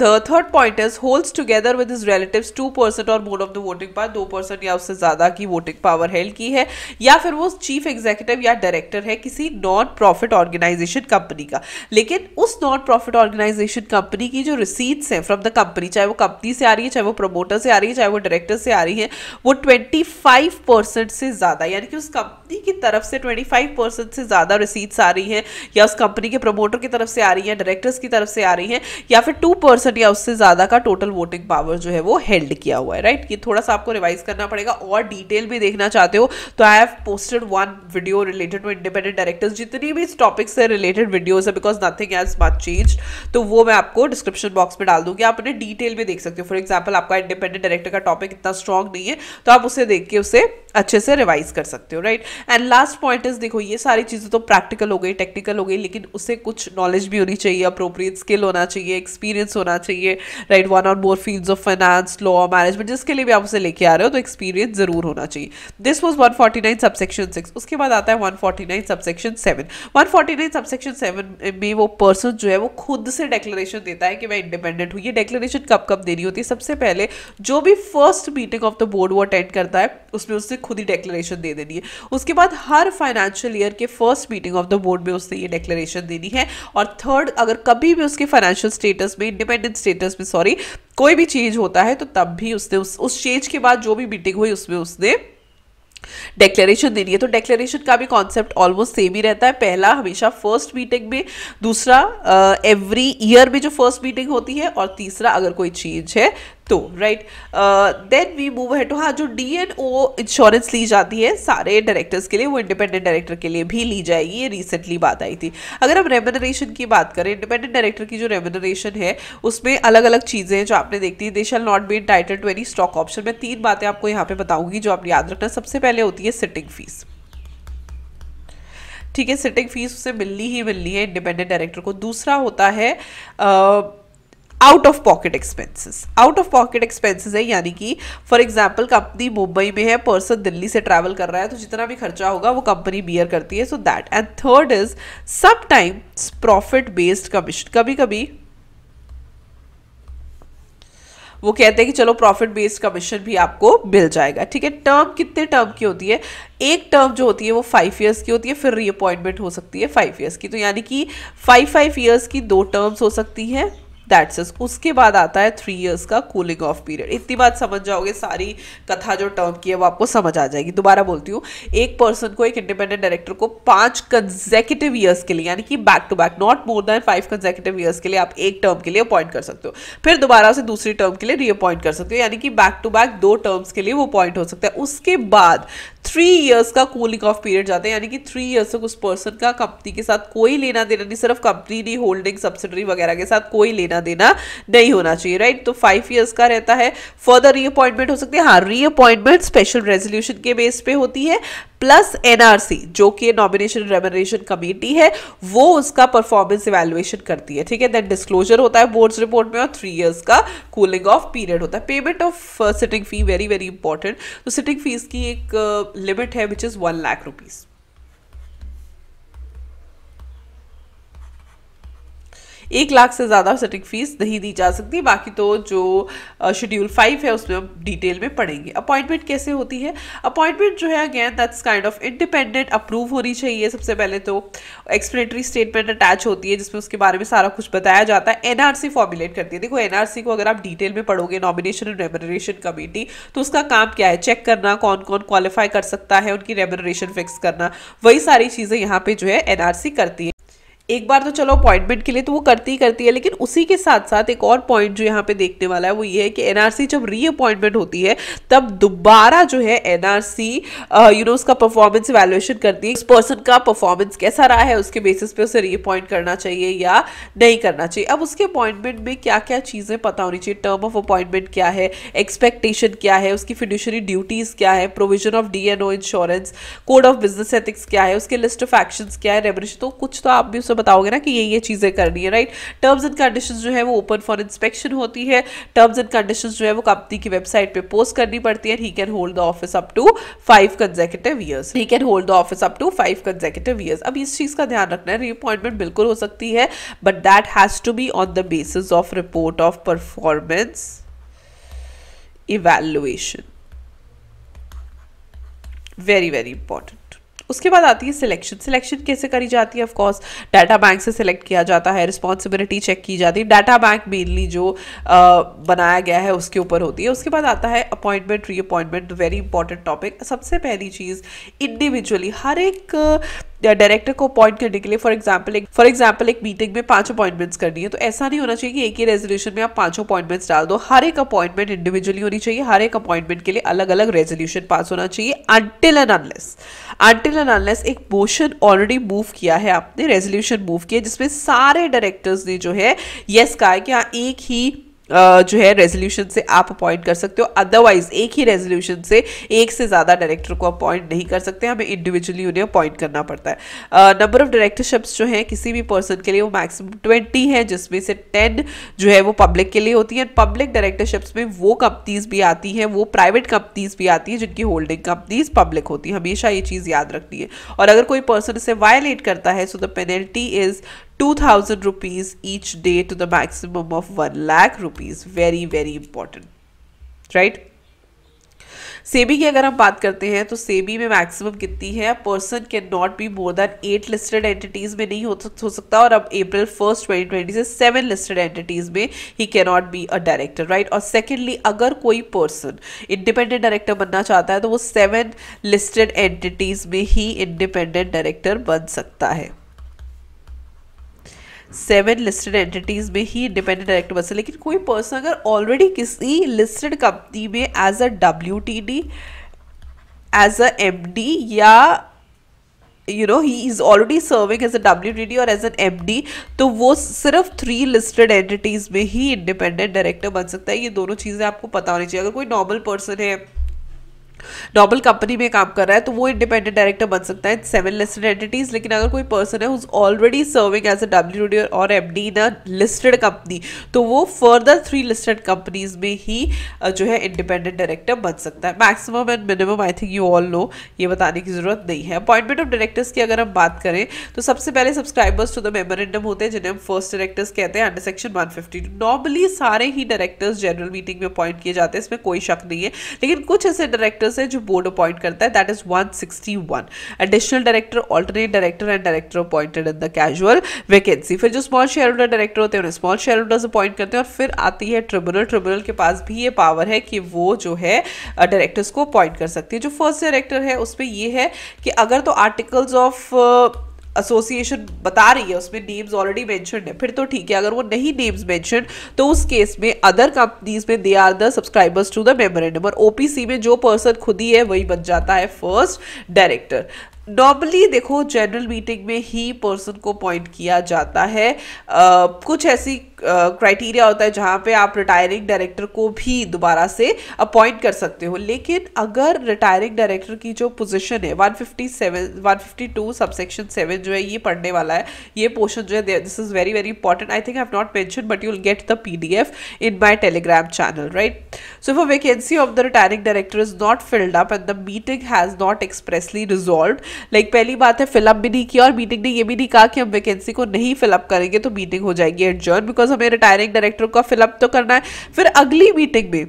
The third point is holds together with his relatives two percent or more of the voting power, दो परसेंट या उससे ज़्यादा की वोटिंग पावर हेल्ड की है, या फिर वो चीफ एग्जीक्यूटिव या डायरेक्टर है किसी नॉन प्रॉफिट ऑर्गेनाइजेशन कंपनी का, लेकिन उस नॉन प्रॉफिट ऑर्गेनाइजेशन कंपनी की जो रिसीट्स हैं फ्रॉम द कंपनी, चाहे वो कंपनी से आ रही है, चाहे वो प्रोमोटर से आ रही है, चाहे वो डायरेक्टर से आ रही है, वो ट्वेंटी फाइव परसेंट से ज़्यादा, यानी कि उस कंपनी की तरफ से ट्वेंटी फाइव परसेंट से ज़्यादा रिसीट्स आ रही हैं, या उस कंपनी के प्रोमोटर की तरफ से आ रही हैं, डायरेक्टर्स की तरफ से आ रही हैं, या फिर टू परसेंट या उससे ज्यादा का टोटल वोटिंग पावर जो है वो हेल्ड किया हुआ है, राइट। ये थोड़ा सा आपको रिवाइज करना पड़ेगा। और डिटेल में देखना चाहते हो तो I have posted one video related to independent directors, जितनी भी इस टॉपिक से रिलेटेड वीडियोस है because nothing has much changed, तो वो मैं आपको डिस्क्रिप्शन बॉक्स में डाल दूंगी, आप उन्हें डिटेल में देख सकते हो। फॉर एग्जाम्पल आपका इंडिपेंडेंट डायरेक्टर का टॉपिक इतना स्ट्रॉन्ग नहीं है तो आप उसे देख के उसे अच्छे से रिवाइज कर सकते हो, right. And last point is, देखो ये सारी चीज़ें तो प्रैक्टिकल हो गई, टेक्निकल हो गई, लेकिन उसे कुछ नॉलेज भी होनी चाहिए, अप्रोप्रिएट स्किल होना चाहिए, एक्सपीरियंस होना चाहिए, राइट। वन और more fields of finance, law, management, जिसके लिए भी आप उसे लेके आ रहे हो तो एक्सपीरियंस जरूर होना चाहिए। This was one forty nine subsection six. उसके बाद आता है one forty nine subsection seven. One forty nine subsection seven में वो पर्सन जो है वो खुद से डेक्लेरेशन देता है कि मैं इंडिपेंडेंट हूँ। ये डेक्लेरेशन कब कब देनी होती है? सबसे पहले जो भी first meeting of the board वो अटेंड करता है उसमें उससे खुद ही डेक्लेरेशन दे देनी है। उसके बाद हर फाइनेंशियल ईयर के first meeting of the board में उसने ये डेक्लेरेशन देनी है। और थर्ड, अगर कभी भी उसके फाइनेंशियल स्टेटस में, इंडिपेंडेंट स्टेटस में सॉरी, कोई भी चेंज होता है तो तब भी उसने उस, उस चेंज के बाद जो भी मीटिंग हुई उसमें उसने डेक्लेरेशन देनी है। तो डेक्लेरेशन का भी कॉन्सेप्ट ऑलमोस्ट सेम ही रहता है। पहला हमेशा फर्स्ट मीटिंग में, दूसरा एवरी ईयर में जो फर्स्ट मीटिंग होती है, और तीसरा अगर कोई चेंज है तो, राइट। देन वी मूव है टू, हाँ, जो डी एन ओ इंश्योरेंस ली जाती है सारे डायरेक्टर्स के लिए, वो इंडिपेंडेंट डायरेक्टर के लिए भी ली जाएगी। ये रिसेंटली बात आई थी। अगर हम रेम्यूनरेशन की बात करें, इंडिपेंडेंट डायरेक्टर की जो रेम्यूनरेशन है उसमें अलग अलग चीज़ें हैं जो आपने देखती है। They shall not be entitled to any stock option. मैं तीन बातें आपको यहाँ पे बताऊंगी जो आप याद रखना। सबसे पहले होती है सिटिंग फीस, ठीक है, सिटिंग फीस उसे मिलनी ही मिलनी है इंडिपेंडेंट डायरेक्टर को। दूसरा होता है uh, out of pocket expenses, out of pocket expenses है यानी कि फॉर एग्जांपल कंपनी मुंबई में है, पर्सन दिल्ली से ट्रैवल कर रहा है, तो जितना भी खर्चा होगा वो कंपनी बियर करती है, so that. And third is sometimes profit based commission, कभी कभी वो कहते हैं कि चलो प्रॉफिट बेस्ड कमीशन भी आपको मिल जाएगा, ठीक है। टर्म कितने टर्म की होती है, एक टर्म जो होती है वो फाइव इयर्स की होती है, फिर रीअपॉइंटमेंट हो सकती है फाइव इयर्स की, तो यानी कि फाइव फाइव इयर्स की दो टर्म्स हो सकती हैं, दैट्स इज। उसके बाद आता है थ्री इयर्स का कूलिंग ऑफ पीरियड। इतनी बात समझ जाओगे, सारी कथा जो टर्म की है वो आपको समझ आ जाएगी। दोबारा बोलती हूँ, एक पर्सन को, एक इंडिपेंडेंट डायरेक्टर को पांच कंसेक्यूटिव ईयर्स के लिए, यानी कि back to back, not more than five consecutive years के लिए आप एक टर्म के लिए अपॉइंट कर सकते हो, फिर दोबारा उसे दूसरी टर्म के लिए रीअपॉइंट कर सकते हो, यानी कि बैक टू बैक दो टर्म्स के लिए वो अपॉइंट हो सकता है। उसके बाद थ्री इयर्स का कूलिंग ऑफ पीरियड जाता है, यानी कि थ्री इयर्स तक उस पर्सन का कंपनी के साथ कोई लेना देना नहीं, सिर्फ कंपनी नहीं, होल्डिंग, सब्सिडरी वगैरह के साथ कोई लेना देना नहीं होना चाहिए, राइट। तो फाइव इयर्स का रहता है। फर्दर रीअपॉइंटमेंट हो सकती है, हाँ रीअपॉइंटमेंट स्पेशल रेजोल्यूशन के बेस पे होती है, प्लस एनआरसी जो कि नॉमिनेशन रेम्युनरेशन कमेटी है वो उसका परफॉर्मेंस इवैल्यूएशन करती है, ठीक है। देन डिस्क्लोजर होता है बोर्ड्स रिपोर्ट में, और थ्री इयर्स का कूलिंग ऑफ पीरियड होता है। Payment of sitting fee very very important, तो सिटिंग फीस की एक लिमिट uh, है which is one lakh rupees. एक लाख से ज़्यादा सेटिंग फीस नहीं दी जा सकती, बाकी तो जो शेड्यूल uh, फाइव है उसमें हम डिटेल में पढ़ेंगे। अपॉइंटमेंट कैसे होती है, अपॉइंटमेंट जो है again that's kind of independent, approve होनी चाहिए। सबसे पहले तो एक्सप्लेनेटरी स्टेटमेंट अटैच होती है जिसमें उसके बारे में सारा कुछ बताया जाता है। एनआरसी फॉर्मुलेट करती है, देखो एनआरसी को अगर आप डिटेल में पढ़ोगे, नॉमिनेशन एंड रेम्युनरेशन कमेटी, तो उसका काम क्या है, चेक करना कौन कौन क्वालिफाई कर सकता है, उनकी रेम्युनरेशन फिक्स करना, वही सारी चीज़ें यहाँ पे जो है एनआरसी करती है। एक बार तो चलो अपॉइंटमेंट के लिए तो वो करती ही करती है, लेकिन उसी के साथ साथ एक और पॉइंट जो यहाँ पे देखने वाला है वो ये है कि एनआरसी जब रीअपॉइंटमेंट होती है तब दोबारा जो है एनआरसी यू नो उसका परफॉर्मेंस इवैल्यूएशन करती है, उस पर्सन का परफॉर्मेंस कैसा रहा है उसके बेसिस पे उसे रीअपॉइंट करना चाहिए या नहीं करना चाहिए। अब उसके अपॉइंटमेंट में क्या क्या चीज़ें पता होनी चाहिए, टर्म ऑफ अपॉइंटमेंट क्या है, एक्सपेक्टेशन क्या है, उसकी फिड्यूशरी ड्यूटीज़ क्या है, provision of D N O insurance, code of business ethics क्या है, उसके लिस्ट ऑफ एक्शंस क्या है, रेवरेशन, तो कुछ तो आप भी बताओगे ना कि ये ये चीजें करनी है, राइट। टर्म्स एंड कंडीशंस जो है वो ओपन फॉर इंस्पेक्शन होती है, टर्म्स एंड कंडीशंस जो है वो कंपनी की वेबसाइट पे पोस्ट करनी पड़ती है। He can hold the office up to five consecutive years, he can hold the office up to five consecutive years. अब इस चीज का ध्यान रखना है, रीअपॉइंटमेंट बिल्कुल हो सकती है, but that has to be on the basis of report of performance evaluation, very very important. उसके बाद आती है सिलेक्शन। सिलेक्शन कैसे करी जाती है, ऑफ कोर्स डाटा बैंक से सिलेक्ट किया जाता है, रिस्पॉन्सिबिलिटी चेक की जाती है, डाटा बैंक मेनली जो आ, बनाया गया है उसके ऊपर होती है। उसके बाद आता है अपॉइंटमेंट, री अपॉइंटमेंट, वेरी इंपॉर्टेंट टॉपिक। सबसे पहली चीज़ इंडिविजुअली हर एक डायरेक्टर को अपॉइंट करने के लिए, फॉर एग्जाम्पल एक फॉर एग्जाम्पल एक मीटिंग में पांच अपॉइंटमेंट्स करनी है, तो ऐसा नहीं होना चाहिए कि एक ही रेजोल्यूशन में आप पांचों अपॉइंटमेंट्स डाल दो। हर एक अपॉइंटमेंट इंडिविजुअली होनी चाहिए, हर एक अपॉइंटमेंट के लिए अलग अलग रेजोल्यूशन पास होना चाहिए। Until and unless until and unless एक मोशन ऑलरेडी मूव किया है आपने, रेजोल्यूशन मूव किया जिसमें सारे डायरेक्टर्स ने जो है येस कहा है कि हाँ एक ही Uh, जो है रेजोल्यूशन से आप अपॉइंट कर सकते हो, अदरवाइज एक ही रेजोल्यूशन से एक से ज़्यादा डायरेक्टर को अपॉइंट नहीं कर सकते, हमें इंडिविजुअली उन्हें अपॉइंट करना पड़ता है। नंबर ऑफ डायरेक्टरशिप्स जो हैं किसी भी पर्सन के लिए वो मैक्सिमम ट्वेंटी है, जिसमें से टेन जो है वो पब्लिक के लिए होती है। पब्लिक डायरेक्टरशिप्स में वो कंपनीज भी आती हैं, वो प्राइवेट कंपनीज भी आती हैं जिनकी होल्डिंग कंपनीज पब्लिक होती है, हमेशा ये चीज़ याद रखनी है। और अगर कोई पर्सन इसे वायलेट करता है so the penalty is two thousand rupees each day to the maximum of one lakh rupees, very very important, right. SEBI की अगर हम बात करते हैं तो सेबी में मैक्सिमम कितनी है, person can not be more than eight listed entities में नहीं हो, सक, हो सकता, और अब अप्रैल फर्स्ट ट्वेंटी ट्वेंटी से सेवन लिस्टेड एंटिटीज में he can not be a director, right. और सेकेंडली अगर कोई पर्सन इंडिपेंडेंट डायरेक्टर बनना चाहता है तो वो सेवन लिस्टेड एंटिटीज में ही इंडिपेंडेंट डायरेक्टर बन सकता है, सेवन लिस्टेड एंटिटीज़ में ही इंडिपेंडेंट डायरेक्टर बन सकता है। लेकिन कोई पर्सन अगर ऑलरेडी किसी लिस्टेड कंपनी में as a W T D, as a M D, या you know he is already serving as a W T D और एज एन एम डी, तो वो सिर्फ थ्री लिस्टेड एंटिटीज़ में ही इंडिपेंडेंट डायरेक्टर बन सकता है। ये दोनों चीज़ें आपको पता होनी चाहिए। अगर कोई नॉर्मल पर्सन है नॉर्मल कंपनी में काम कर रहा है तो वो इंडिपेंडेंट डायरेक्टर बन सकता है सेवन लिस्टेड एंटिटीज। लेकिन अगर कोई पर्सन है उस already serving as a WD और MD in a listed company तो वो फर्दर थ्री लिस्टेड कंपनीज में ही जो है इंडिपेंडेंट डायरेक्टर बन सकता है। Maximum and minimum I think you all know, ये बताने की जरूरत नहीं है। अपॉइंटमेंट ऑफ डायरेक्टर्स की अगर हम बात करें तो सबसे पहले सब्सक्राइबर्स टू द मेमोरेंडम होते हैं जिन्हें हम फर्स्ट डायरेक्टर्स कहते हैं under section one fifty two. Normally सारे ही डायरेक्टर्स जनरल मीटिंग में अपॉइंट किए जाते हैं, इसमें कोई शक नहीं है, लेकिन कुछ ऐसे डायरेक्टर्स है जो बोर्ड अपॉइंट करता है, that is one sixty one. Additional director, alternate director and director appointed in the casual vacancy. फिर जो स्मॉल शेयरहोल्डर डायरेक्टर होते हैं उन्हें स्मॉल शेयरहोल्डर्स अपॉइंट करते हैं और फिर आती है ट्रिब्यूनल। ट्रिब्यूनल के पास भी ये पावर है कि वो जो है डायरेक्टर्स को अपॉइंट कर सकती है। जो फर्स्ट डायरेक्टर है उसमें ये है कि अगर तो आर्टिकल्स ऑफ एसोसिएशन बता रही है उसमें नेम्स ऑलरेडी मेंशन्ड है फिर तो ठीक है, अगर वो नहीं नेम्स मेंशन्ड तो उस केस में अदर कंपनीज में they are the subscribers to the memorandum और ओपीसी में जो पर्सन खुद ही है वही बन जाता है फर्स्ट डायरेक्टर। नॉर्मली देखो जनरल मीटिंग में ही पर्सन को अपॉइंट किया जाता है। आ, कुछ ऐसी क्राइटेरिया होता है जहाँ पे आप रिटायरिंग डायरेक्टर को भी दोबारा से अपॉइंट कर सकते हो, लेकिन अगर रिटायरिंग डायरेक्टर की जो पोजीशन है one fifty seven one fifty two subsection seven जो है ये पढ़ने वाला है, ये पोर्शन जो है this is very very important. I think I have not mention but you will get the PDF in my Telegram channel, right. So if a vacancy of the retiring director is not filled up and the meeting has not expressly resolve, like पहली बात है फिलअप भी नहीं किया और मीटिंग ने ये भी नहीं कहा कि हम वैकेंसी को नहीं फिलअप करेंगे तो मीटिंग हो जाएगी एडजर्न, बिकॉज हमें रिटायरिंग डायरेक्टर का फिलअप तो करना है। फिर अगली मीटिंग में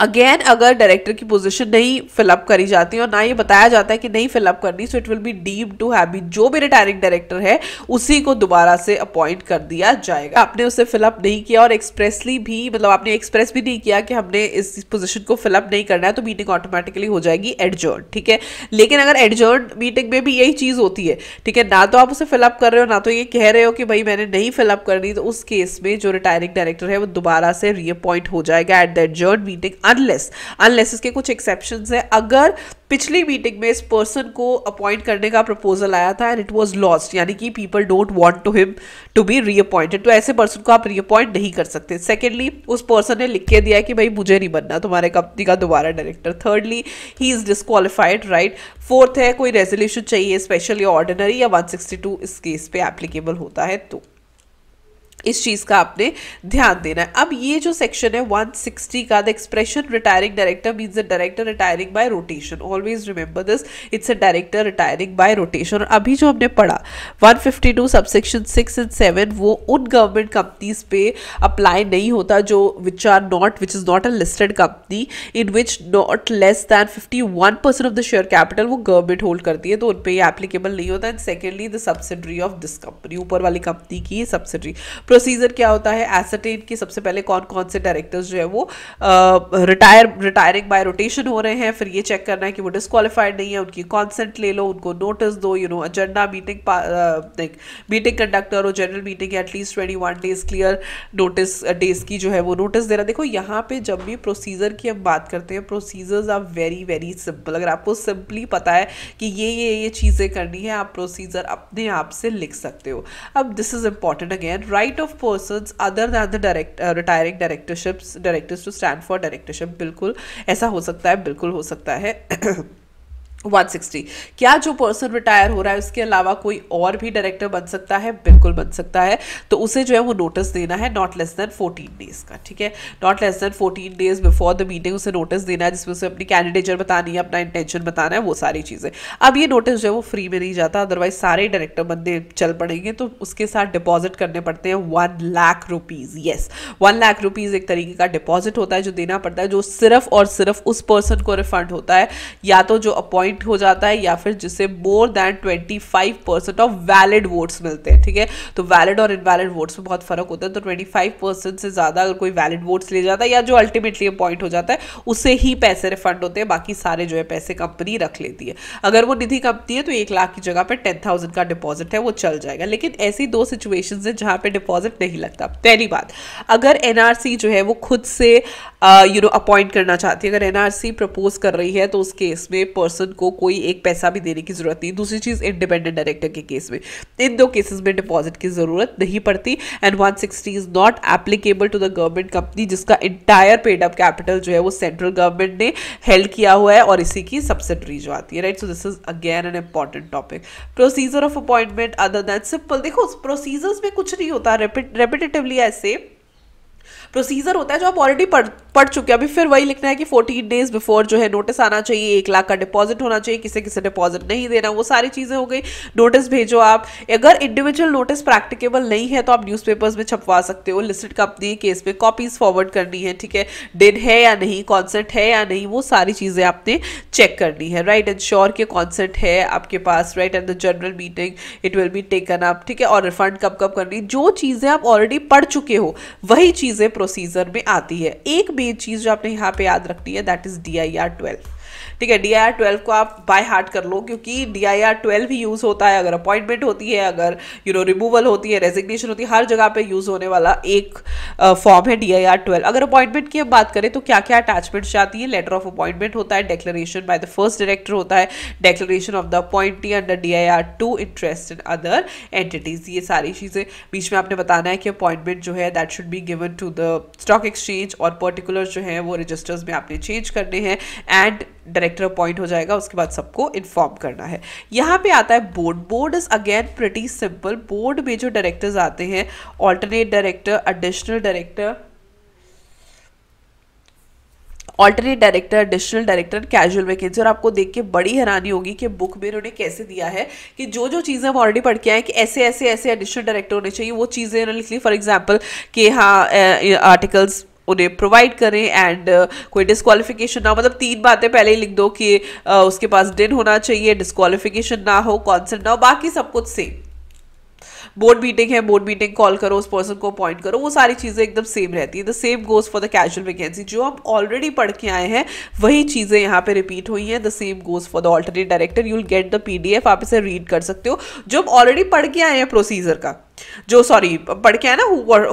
अगेन अगर डायरेक्टर की पोजीशन नहीं फिलअप करी जाती और ना ये बताया जाता है कि नहीं फिलअप करनी, so it will be deem to have been, जो भी रिटायरिंग डायरेक्टर है उसी को दोबारा से अपॉइंट कर दिया जाएगा। आपने उसे फिलअप नहीं किया और एक्सप्रेसली भी, मतलब आपने एक्सप्रेस भी नहीं किया कि हमने इस पोजीशन को फिलअप नहीं करना है तो मीटिंग ऑटोमेटिकली हो जाएगी एडजर्न, ठीक है। लेकिन अगर एडजर्न मीटिंग में भी यही चीज़ होती है, ठीक है, ना तो आप उसे फिलअप कर रहे हो ना तो ये कह रहे हो कि भाई मैंने नहीं फिलअप करनी, तो उस केस में जो रिटायरिंग डायरेक्टर है वो दोबारा से रीअपॉइंट हो जाएगा at the adjourn meeting, unless unless इसके कुछ एक्सेप्शंस हैं। अगर पिछली मीटिंग में इस पर्सन को अपॉइंट करने का प्रपोजल आया था एंड इट वाज लॉस्ट, यानी कि people don't want to him to be reappointed, तो ऐसे पर्सन को आप रीअपॉइंट नहीं कर सकते। सेकेंडली, उस पर्सन ने लिख के दिया कि भाई मुझे नहीं बनना तुम्हारे कंपनी का दोबारा director. Thirdly, he is disqualified, right. Fourth है कोई रेजोल्यूशन चाहिए स्पेशल या ऑर्डिनरी, या वन सिक्सटी टू इस केस पे एप्लीकेबल होता है, तो इस चीज़ का आपने ध्यान देना है। अब ये जो सेक्शन है वन सिक्सटी का, the expression retiring director means the director retiring by rotation, always remember this, it's a director retiring by rotation. और अभी जो हमने पढ़ा one fifty two subsection six and seven वो उन गवर्नमेंट कंपनीज पे अप्लाई नहीं होता जो which are not which is not a listed company in which not less than fifty one percent of the share capital वो गवर्नमेंट होल्ड करती है, तो उन पर ये एप्लीकेबल नहीं होता। And secondly, the subsidiary of this company, ऊपर वाली कंपनी की सब्सिडरी। प्रोसीजर क्या होता है, एसरटेन कि सबसे पहले कौन कौन से डायरेक्टर्स जो है वो रिटायर रिटायरिंग बाय रोटेशन हो रहे हैं, फिर ये चेक करना है कि वो डिस्क्वालिफाइड नहीं है, उनकी कॉन्सेंट ले लो, उनको नोटिस दो, you know agenda meeting like meeting conductor और general meeting at least twenty one days clear notice days की जो है वो नोटिस देना। देखो यहाँ पे जब भी प्रोसीजर की हम बात करते हैं, procedures are very very simple. अगर आपको सिंपली पता है कि ये ये ये चीज़ें करनी है, आप प्रोसीजर अपने आप से लिख सकते हो। अब this is important again, right of persons other than the direct uh, retiring directorships directors to stand for directorship, बिल्कुल ऐसा हो सकता है, बिल्कुल हो सकता है। वन सिक्सटी, क्या जो पर्सन रिटायर हो रहा है उसके अलावा कोई और भी डायरेक्टर बन सकता है? बिल्कुल बन सकता है, तो उसे जो है वो नोटिस देना है not less than fourteen days का, ठीक है, not less than fourteen days before the meeting उसे नोटिस देना है, जिसमें उसे अपनी कैंडिडेचर बतानी है, अपना इंटेंशन बताना है, वो सारी चीज़ें। अब ये नोटिस जो है वो फ्री में नहीं जाता, अदरवाइज सारे डायरेक्टर बनने चल पड़ेंगे, तो उसके साथ डिपॉजिट करने पड़ते हैं one lakh rupees. Yes, one lakh rupees एक तरीके का डिपॉजिट होता है जो देना पड़ता है, जो सिर्फ और सिर्फ उस पर्सन को रिफंड होता है, या तो जो अपॉइंट हो जाता है या फिर जिसे more than twenty five percent of valid votes मिलते हैं, ठीक है। तो वैलिड और इनवैलिड वोट्स में बहुत फर्क होता है, तो ट्वेंटी फाइव परसेंट से ज्यादा अगर कोई वैलिड वोट्स ले जाता है या जो अल्टीमेटली अपॉइंट हो जाता है उसे ही पैसे रिफंड होते हैं, बाकी सारे जो है पैसे कंपनी रख लेती है। अगर वो निधि कंपनी है तो एक लाख की जगह पर टेन थाउजेंड का डिपॉजिट है, वो चल जाएगा। लेकिन ऐसी दो सिचुएशन है जहां पर डिपॉजिट नहीं लगता। पहली बात, अगर एनआरसी जो है वो खुद से यू नो अपॉइंट करना चाहती है, अगर एनआरसी प्रपोज कर रही है तो उस केस में पर्सन को कोई एक पैसा भी देने की जरूरत नहीं। दूसरी चीज़, इंडिपेंडेंट डायरेक्टर के केस में इन दो केसेस में डिपॉजिट की जरूरत नहीं पड़ती। And one sixty is not applicable to the government company जिसका इंटायर पेड अप कैपिटल जो है वो सेंट्रल गवर्नमेंट ने हेल्ड किया हुआ है और इसी की सब्सिडरी जो आती है, right. So this is again an important topic. Procedure of appointment other than simple, देखो प्रोसीजर्स में कुछ नहीं होता रेपिटेटिवली, ऐसे प्रोसीजर होता है जो आप ऑलरेडी पढ़ पढ़ चुके हैं। अभी फिर वही लिखना है कि फोर्टीन डेज बिफोर जो है नोटिस आना चाहिए, एक लाख का डिपॉजिट होना चाहिए, किसे किसे डिपॉजिट नहीं देना, वो सारी चीज़ें हो गई। नोटिस भेजो आप, अगर इंडिविजुअल नोटिस प्रैक्टिकेबल नहीं है तो आप न्यूज़पेपर्स में छपवा सकते हो। लिस्टेड कंपनी केस में कॉपीज फॉरवर्ड करनी है, ठीक है, डिन है या नहीं, कॉन्सेंट है या नहीं, वो सारी चीज़ें आपने चेक करनी है, राइट। इंश्योर के कॉन्सेंट है आपके पास, right. And the general meeting it will be taken up, ठीक है। और रिफंड कब कब करनी, जो चीज़ें आप ऑलरेडी पढ़ चुके हो वही चीज़ें प्रोसीजर में आती है। एक मेन चीज़ जो आपने यहाँ पे याद रखनी है that is D I R twelve, ठीक है। डी आई आर ट्वेल्व को आप बाय हार्ट कर लो क्योंकि डी आई आर ट्वेल्व ही यूज़ होता है अगर अपॉइंटमेंट होती है, अगर यू नो रिमूवल होती है, रेजिग्नेशन होती है, हर जगह पे यूज़ होने वाला एक फॉर्म है डी आई आर ट्वेल्व। अगर अपॉइंटमेंट की बात करें तो क्या क्या अटैचमेंट्स आती है, लेटर ऑफ अपॉइंटमेंट होता है, declaration by the first director होता है, declaration of the appointee under D I R two, interest in other entities, ये सारी चीज़ें। बीच में आपने बताना है कि अपॉइंटमेंट जो है that should be given to the stock exchange और पर्टिकुलर जो है वो रजिस्टर्स में आपने चेंज करने हैं एंड डायरेक्टर अपॉइंट हो जाएगा, उसके बाद सबको इन्फॉर्म करना है। यहाँ पे आता है board. Board is again pretty simple. Board में जो डायरेक्टर्स आते हैं, alternate director, additional director, alternate director, additional director, casual vacancy. और आपको देख के बड़ी हैरानी होगी कि बुक में इन्होंने कैसे दिया है कि जो जो चीज़ें हम ऑलरेडी पढ़ के आए कि ऐसे ऐसे ऐसे एडिशनल डायरेक्टर होने चाहिए, वो चीज़ें इन्होंने लिख ली। फॉर एग्जाम्पल कि हाँ आर्टिकल्स उन्हें प्रोवाइड करें एंड uh, कोई डिस्क्वालिफिकेशन ना हो, मतलब तीन बातें पहले ही लिख दो कि uh, उसके पास डिन होना चाहिए, डिस्क्वालिफिकेशन ना हो, कॉन्सेंट ना हो, बाकी सब कुछ सेम। बोर्ड मीटिंग है, बोर्ड मीटिंग कॉल करो, उस पर्सन को अपॉइंट करो, वो सारी चीज़ें एकदम सेम रहती है। The same goes for the casual vacancy, जो हम ऑलरेडी पढ़ के आए हैं वही चीज़ें यहाँ पे रिपीट हुई हैं। The same goes for the alternate director, you will get the PDF, आप इसे रीड कर सकते हो। जो हम ऑलरेडी पढ़ के आए हैं प्रोसीजर का, जो सॉरी पढ़ के आए ना,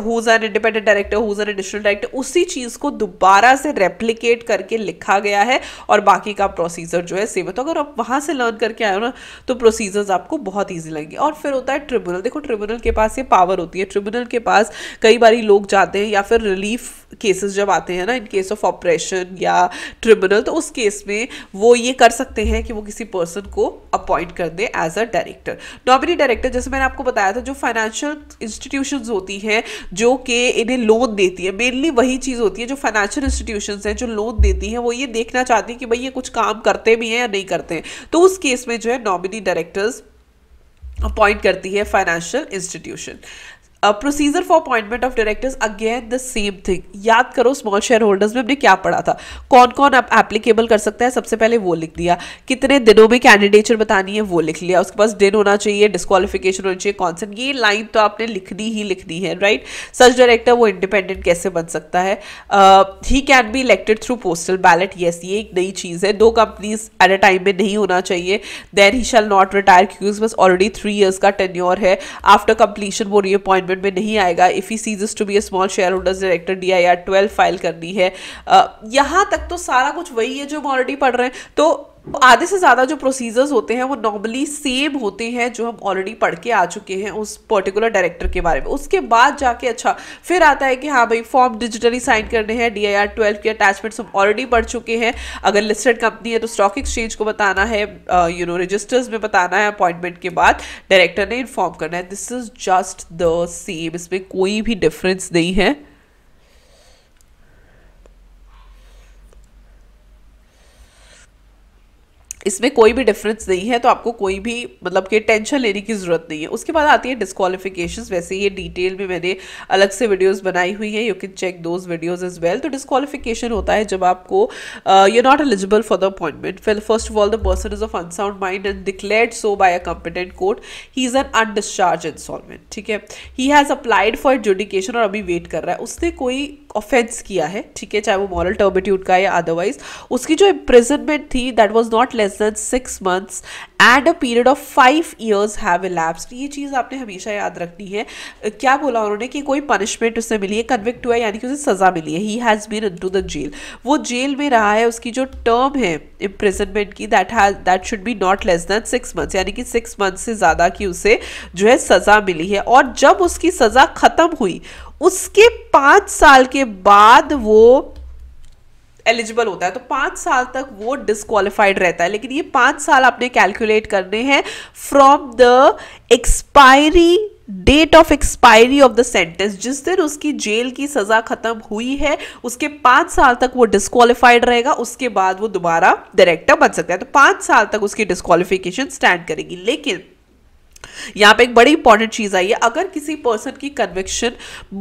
who's an independent director, who's an additional director, उसी चीज़ को दोबारा से रेप्लिकेट करके लिखा गया है और बाकी का प्रोसीजर जो है सेम है। तो अगर आप वहाँ से लर्न करके आए हो ना तो प्रोसीजर्स आपको बहुत ईजी लगेंगे। और फिर होता है ट्रिब्यूनल। देखो ट्रिब्यूनल के पास ये पावर होती है, ट्रिब्यूनल के पास कई बार लोग जाते हैं या फिर रिलीफ केसेस जब आते हैं ना, इन केस ऑफ ऑपरेशन या ट्रिब्यूनल, तो उस केस में वो ये कर सकते हैं कि वो किसी पर्सन को अपॉइंट कर दें as a director. Nominee director, जैसे मैंने आपको बताया था, जो फाइनेंशियल इंस्टीट्यूशंस होती हैं जो कि इन्हें लोन देती है, मेनली वही चीज़ होती है। जो फाइनेंशियल इंस्टीट्यूशंस हैं जो लोन देती हैं वो ये देखना चाहती हैं कि भाई ये कुछ काम करते भी हैं या नहीं करते हैं, तो उस केस में जो है नॉमिनी डायरेक्टर्स अपॉइंट करती है financial institution. Procedure for appointment of directors again the same thing. याद करो स्मॉल शेयर होल्डर्स में हमने क्या पढ़ा था, कौन कौन आप एप्लीकेबल कर सकता है, सबसे पहले वो लिख दिया, कितने दिनों में कैंडिडेचर बतानी है वो लिख लिया, उसके पास दिन होना चाहिए, डिस्क्वालिफिकेशन होनी चाहिए, कॉन्सेंट, ये लाइन तो आपने लिखनी ही लिखनी है, राइट। सच डायरेक्टर वो इंडिपेंडेंट कैसे बन सकता है, he can be elected through postal ballot, yes ये एक नई चीज़ है, दो कंपनीज एट अ टाइम में नहीं होना चाहिए। Then he shall not retire क्योंकि बस ऑलरेडी थ्री ईयर्स का टेन्योर है, आफ्टर कंप्लीशन वो री अपॉइंटमेंट में नहीं आएगा। If he ceases to be a small share holders director, D I R twelve file करनी है। uh, यहाँ तक तो सारा कुछ वही है जो हम ऑलरेडी पढ़ रहे हैं। तो आधे से ज़्यादा जो प्रोसीजर्स होते हैं वो नॉर्मली सेम होते हैं जो हम ऑलरेडी पढ़ के आ चुके हैं उस पर्टिकुलर डायरेक्टर के बारे में। उसके बाद जाके अच्छा फिर आता है कि हाँ भाई फॉर्म डिजिटली साइन करने हैं, डी आई आर ट्वेल्व के अटैचमेंट्स हम ऑलरेडी पढ़ चुके हैं। अगर लिस्टेड कंपनी है तो स्टॉक एक्सचेंज को बताना है, यू नो रजिस्टर्स में बताना है, अपॉइंटमेंट के बाद डायरेक्टर ने इन्फॉर्म करना है। This is just the same, इसमें कोई भी डिफरेंस नहीं है। इसमें कोई भी डिफरेंस नहीं है तो आपको कोई भी मतलब कि टेंशन लेने की ज़रूरत नहीं है। उसके बाद आती है डिस्क्वालिफिकेशंस। वैसे ये डिटेल में मैंने अलग से वीडियोस बनाई हुई है, you can check those videos as well. तो डिस्क्वालिफिकेशन होता है जब आपको you not eligible for the appointment. First of all the person is of unsound mind and declared so by a competent court, he is an undischarged insolvent, ठीक है। He has applied for adjudication और अभी वेट कर रहा है, उसने कोई ऑफेंस किया है, ठीक है, चाहे वो मॉरल टर्बिट्यूड का या अदरवाइज, उसकी जो इम्प्रिजनमेंट थी that was not less than six months and a period of five years have elapsed. ये चीज़ आपने हमेशा याद रखनी है. क्या बोला उन्होंने कि कोई पनिशमेंट उससे मिली है, कन्विक्ट हुआ है यानी कि उसे सज़ा मिली है, he has been into the jail, वो जेल में रहा है, उसकी जो टर्म है इम्प्रिजनमेंट की that has that should be not less than six months यानी कि सिक्स मंथ से ज़्यादा की उसे जो है सज़ा मिली है. और जब उसकी सज़ा ख़त्म हुई उसके पाँच साल के बाद वो एलिजिबल होता है, तो पाँच साल तक वो डिसक्वालिफाइड रहता है. लेकिन ये पाँच साल आपने कैलकुलेट करने हैं from the expiry date of expiry of the sentence. जिस दिन उसकी जेल की सज़ा ख़त्म हुई है उसके पाँच साल तक वो डिसक्वालिफाइड रहेगा, उसके बाद वो दोबारा डायरेक्टर बन सकता है. तो पाँच साल तक उसकी डिसक्वालिफिकेशन स्टैंड करेगी. लेकिन यहाँ पे एक बड़ी इंपॉर्टेंट चीज आई है, अगर किसी पर्सन की conviction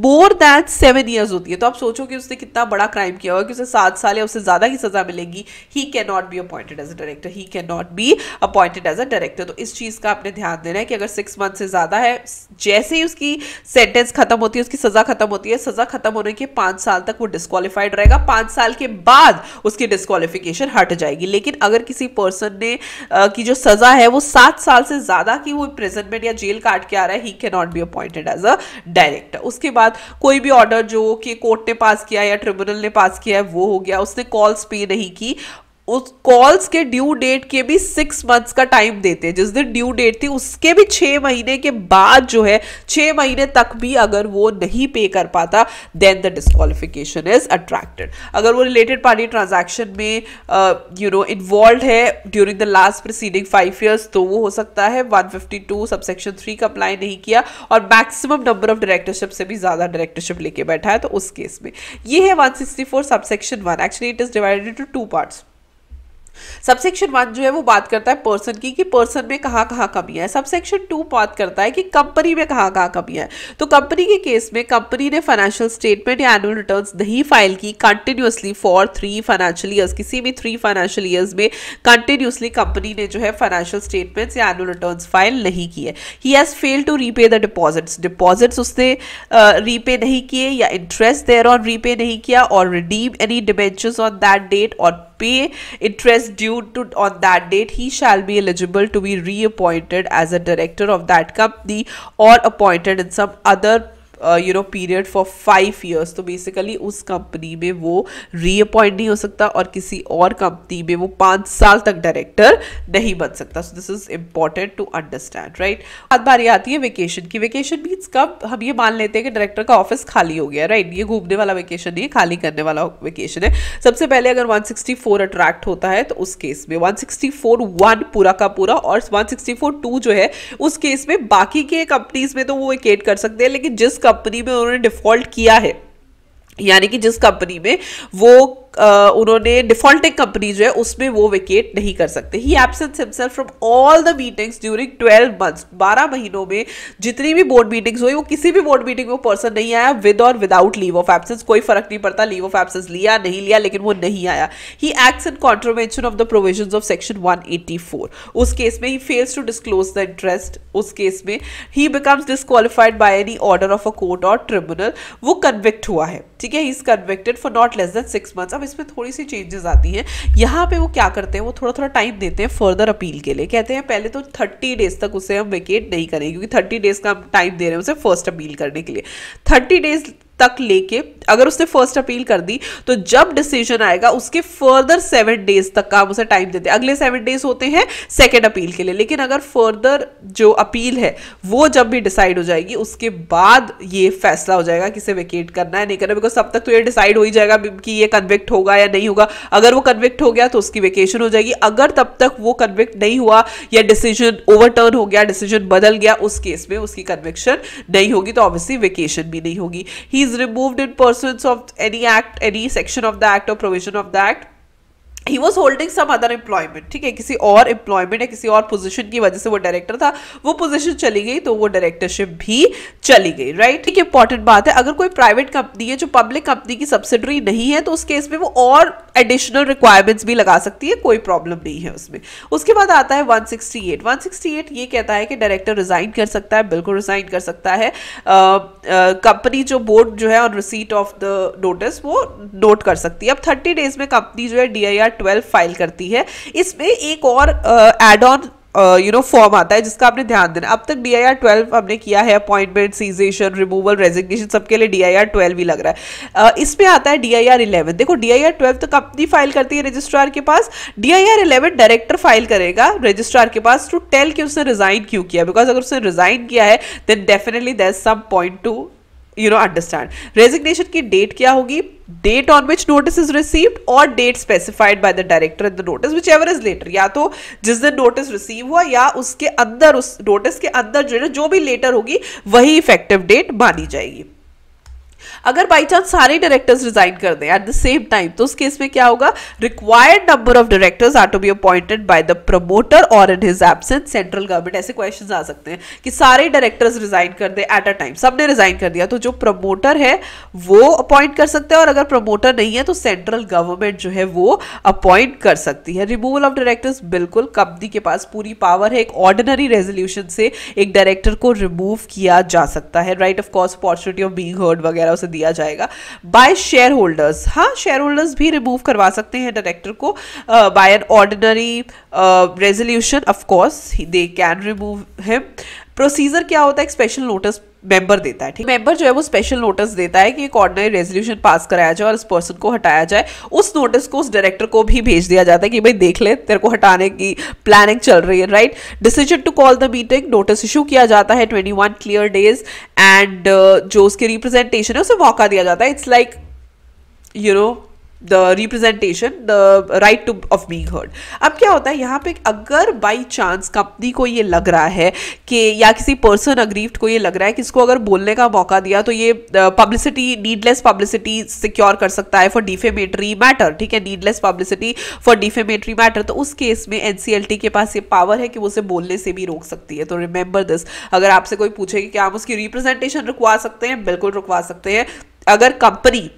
more than seven years होती है तो आप सोचो कि उसने कितना बड़ा क्राइम किया होगा कि उसे सात साल या उससे ज्यादा की सजा मिलेगी. He can not be appointed as a director, he can not be appointed as a director. तो इस चीज का आपने ध्यान देना है कि अगर सिक्स मंथ से ज्यादा है, जैसे ही उसकी सेंटेंस खत्म होती है, उसकी सजा खत्म होती है, सजा खत्म होने के पाँच साल तक वो डिस्क्वालिफाइड रहेगा. पाँच साल के बाद उसकी डिस्क्वालिफिकेशन हट जाएगी. लेकिन अगर किसी पर्सन ने की जो सजा है वो सात साल से ज्यादा की, वो या जेल काट के आ रहा है, he can not be appointed as a director. उसके बाद कोई भी ऑर्डर जो कि कोर्ट ने पास किया या ट्रिब्यूनल ने पास किया है वो हो गया, उसने कॉल्स पे नहीं की, उस कॉल्स के ड्यू डेट के भी सिक्स मंथ्स का टाइम देते हैं. जिस दिन ड्यू डेट थी उसके भी छः महीने के बाद जो है छः महीने तक भी अगर वो नहीं पे कर पाता then the disqualification is attracted. अगर वो रिलेटेड पार्टी ट्रांजैक्शन में यू नो इन्वॉल्व है during the last preceding five years तो वो हो सकता है one fifty two subsection three का अप्लाई नहीं किया और मैक्सिमम नंबर ऑफ डायरेक्टरशिप से भी ज़्यादा डायरेक्टरशिप लेके बैठा है, तो उस केस में ये है one sixty four subsection one. Actually it is divided to two parts. Subsection one जो है वो बात करता है पर्सन की कि पर्सन में कहाँ कहाँ कमी है. सबसेक्शन टू बात करता है कि कंपनी में कहाँ कहाँ कमी है. तो कंपनी के केस में कंपनी ने फाइनेंशियल स्टेटमेंट या एनुअल रिटर्न्स नहीं फाइल की continuously for three financial years. किसी भी थ्री फाइनेंशियल ईयर्स में कंटिन्यूसली कंपनी ने जो है फाइनेंशियल स्टेटमेंट्स या एनुअल रिटर्न्स फाइल नहीं किए. He has failed to repay the deposits. Deposits उसने रीपे uh, नहीं किए या इंटरेस्ट देयर ऑन रीपे नहीं किया और redeem any debentures on that date और pay interest due to on that date. He shall be eligible to be reappointed as a director of that company or appointed in some other you know period for five years. तो बेसिकली उस कंपनी में वो रीअपॉइंट नहीं हो सकता और किसी और कंपनी में वो पाँच साल तक डायरेक्टर नहीं बन सकता. So this is important to understand, right. बात बारी आती है वेकेशन की. वेकेशन मीन्स कब हम ये मान लेते हैं कि डायरेक्टर का ऑफिस खाली हो गया, राइट. ये घूमने वाला वेकेशन नहीं है, खाली करने वाला वेकेशन है. सबसे पहले अगर वन सिक्सटी फोर अट्रैक्ट होता है तो उस केस में वन सिक्सटी फोर वन पूरा का पूरा और वन सिक्सटी फोर टू जो है उस केस में बाकी के कंपनीज में तो वो वेकेट कर सकते हैं, लेकिन जिस कंपनी में उन्होंने डिफॉल्ट किया है यानी कि जिस कंपनी में वो Uh, उन्होंने डिफॉल्टिंग कंपनी जो है उसमें वो वेकेट नहीं कर सकते. He absence himself from all the meetings during twelve months. बारह महीनों में जितनी भी बोर्ड मीटिंग्स हुई वो किसी भी बोर्ड मीटिंग में पर्सन नहीं आया विद और विदाउट लीव ऑफ एब्सेंस. कोई फर्क नहीं पड़ता लीव ऑफ एब्सेंस लिया नहीं लिया, लेकिन वो नहीं आया. He acts in contravention of the provision of section one eighty four. उस केस में he fails to disclose the interest. उस केस में he becomes disqualified by any order of a court और ट्रिब्यूनल. वो कन्विक्ट हुआ है, ठीक है. He is convicted for not less than six months. इसमें थोड़ी सी चेंजेस आती हैं. यहाँ पे वो क्या करते हैं, वो थोड़ा थोड़ा टाइम देते हैं फर्दर अपील के लिए. कहते हैं पहले तो थर्टी डेज तक उसे हम वेकेट नहीं करेंगे क्योंकि थर्टी डेज का हम टाइम दे रहे हैं उसे फर्स्ट अपील करने के लिए. थर्टी डेज तक लेके अगर उसने फर्स्ट अपील कर दी तो जब डिसीजन आएगा उसके फर्दर सेवन डेज तक का हम उसे टाइम देते हैं. अगले सेवन डेज होते हैं सेकेंड अपील के लिए. लेकिन अगर फर्दर जो अपील है वो जब भी डिसाइड हो जाएगी उसके बाद ये फैसला हो जाएगा कि इसे वेकेट करना है नहीं करना, बिकॉज तब तक तो ये डिसाइड हो ही जाएगा कि ये कन्विक्ट होगा या नहीं होगा. अगर वो कन्विक्ट हो गया तो उसकी वेकेशन हो जाएगी. अगर तब तक वो कन्विक्ट नहीं हुआ या डिसीजन ओवरटर्न हो गया, डिसीजन बदल गया, उस केस में उसकी कन्विक्शन नहीं होगी तो ऑब्वियसली वेकेशन भी नहीं होगी. He is removed in pursuance of any act, any section of the act or provision of the act. He was holding some other employment, ठीक है, किसी और एम्प्लॉयमेंट या किसी और पोजीशन की वजह से वो डायरेक्टर था, वो पोजीशन चली गई तो वो डायरेक्टरशिप भी चली गई, राइट। ठीक है, इंपॉर्टेंट बात है, अगर कोई प्राइवेट कंपनी है जो पब्लिक कंपनी की सब्सिडरी नहीं है तो उस केस में वो और एडिशनल रिक्वायरमेंट्स भी लगा सकती है, कोई प्रॉब्लम नहीं है उसमें। उसके बाद आता है one sixty eight. One sixty eight ये कहता है कि डायरेक्टर रिजाइन कर सकता है, बिल्कुल रिजाइन कर सकता है, कंपनी uh, uh, जो बोर्ड जो है on receipt of the notice वो नोट कर सकती है। अब थर्टी डेज में कंपनी जो है D I R twelve file करती है। इसमें एक और add on you know form आता है जिसका आपने ध्यान देना। अब तक डी आई आर ट्वेल्व हमने किया है, अपॉइंटमेंट, सीजेशन, रिमूवल, रेजिग्नेशन, सबके लिए डी आई आर ट्वेल्व ही लग रहा है। uh, इसमें आता है डी आई आर इलेवन। देखो डी आई आर ट्वेल्व तो कंपनी फाइल करती है रजिस्ट्रार के पास, D I R eleven director file करेगा रजिस्ट्रार के पास टू टेल कि उसने रिजाइन क्यों किया, बिकॉज अगर उसने रिजाइन किया है then definitely there is some point to you know understand. Resignation की डेट क्या होगी, date on which notice is received और date specified by the director in the notice whichever is later, या तो जिस दिन नोटिस रिसीव हुआ या उसके अंदर, उस नोटिस के अंदर जो है जो भी लेटर होगी वही इफेक्टिव डेट मानी जाएगी। अगर बाई चांस सारे डायरेक्टर्स रिजाइन कर दें एट द सेम टाइम तो उस केस में क्या होगा, required number of directors are to be appointed by the promoter और in his absence central government. ऐसे क्वेश्चंस आ सकते हैं कि सारे डायरेक्टर्स रिजाइन कर दें एट अ टाइम, सबने रिजाइन कर दिया तो जो प्रमोटर है वो अपॉइंट कर सकते हैं, और अगर प्रमोटर नहीं है तो सेंट्रल गवर्नमेंट जो है वो अपॉइंट कर सकती है। रिमूवल ऑफ डायरेक्टर्स, बिल्कुल कंपनी के पास पूरी पावर है, एक ऑर्डिनरी रेजोल्यूशन से एक डायरेक्टर को रिमूव किया जा सकता है, right. Of course opportunity of being heard वगैरह उसे दिया जाएगा। बाय शेयर होल्डर्स, हाँ शेयर होल्डर्स भी रिमूव करवा सकते हैं डायरेक्टर को by an ordinary resolution, of course they can remove him. Procedure क्या होता है, एक स्पेशल नोटिस मेंबर देता है, ठीक, मेंबर जो है वो स्पेशल नोटिस देता है कि एक ऑर्डिनरी रेजोल्यूशन पास कराया जाए और इस पर्सन को हटाया जाए। उस नोटिस को उस डायरेक्टर को भी भेज दिया जाता है कि भाई देख ले, तेरे को हटाने की प्लानिंग चल रही है, right. Decision to call the meeting, notice issue किया जाता है twenty one clear days and जो उसके रिप्रेजेंटेशन है उसे मौका दिया जाता है। It's like you know the representation, the right to of being heard. अब क्या होता है यहाँ पे, अगर बाई चांस कंपनी को ये लग रहा है कि या किसी पर्सन अग्रीव्ड को ये लग रहा है कि इसको अगर बोलने का मौका दिया तो ये पब्लिसिटी, नीडलेस पब्लिसिटी सिक्योर कर सकता है फॉर डिफेमेटरी मैटर, ठीक है, needless publicity for defamatory matter, तो उस केस में एनसीएलटी के पास ये पावर है कि वो उसे बोलने से भी रोक सकती है। तो रिमेंबर दिस, अगर आपसे कोई पूछे कि क्या हम उसकी रिप्रेजेंटेशन रुकवा सकते हैं, बिल्कुल रुकवा सकते हैं। अगर कंपनी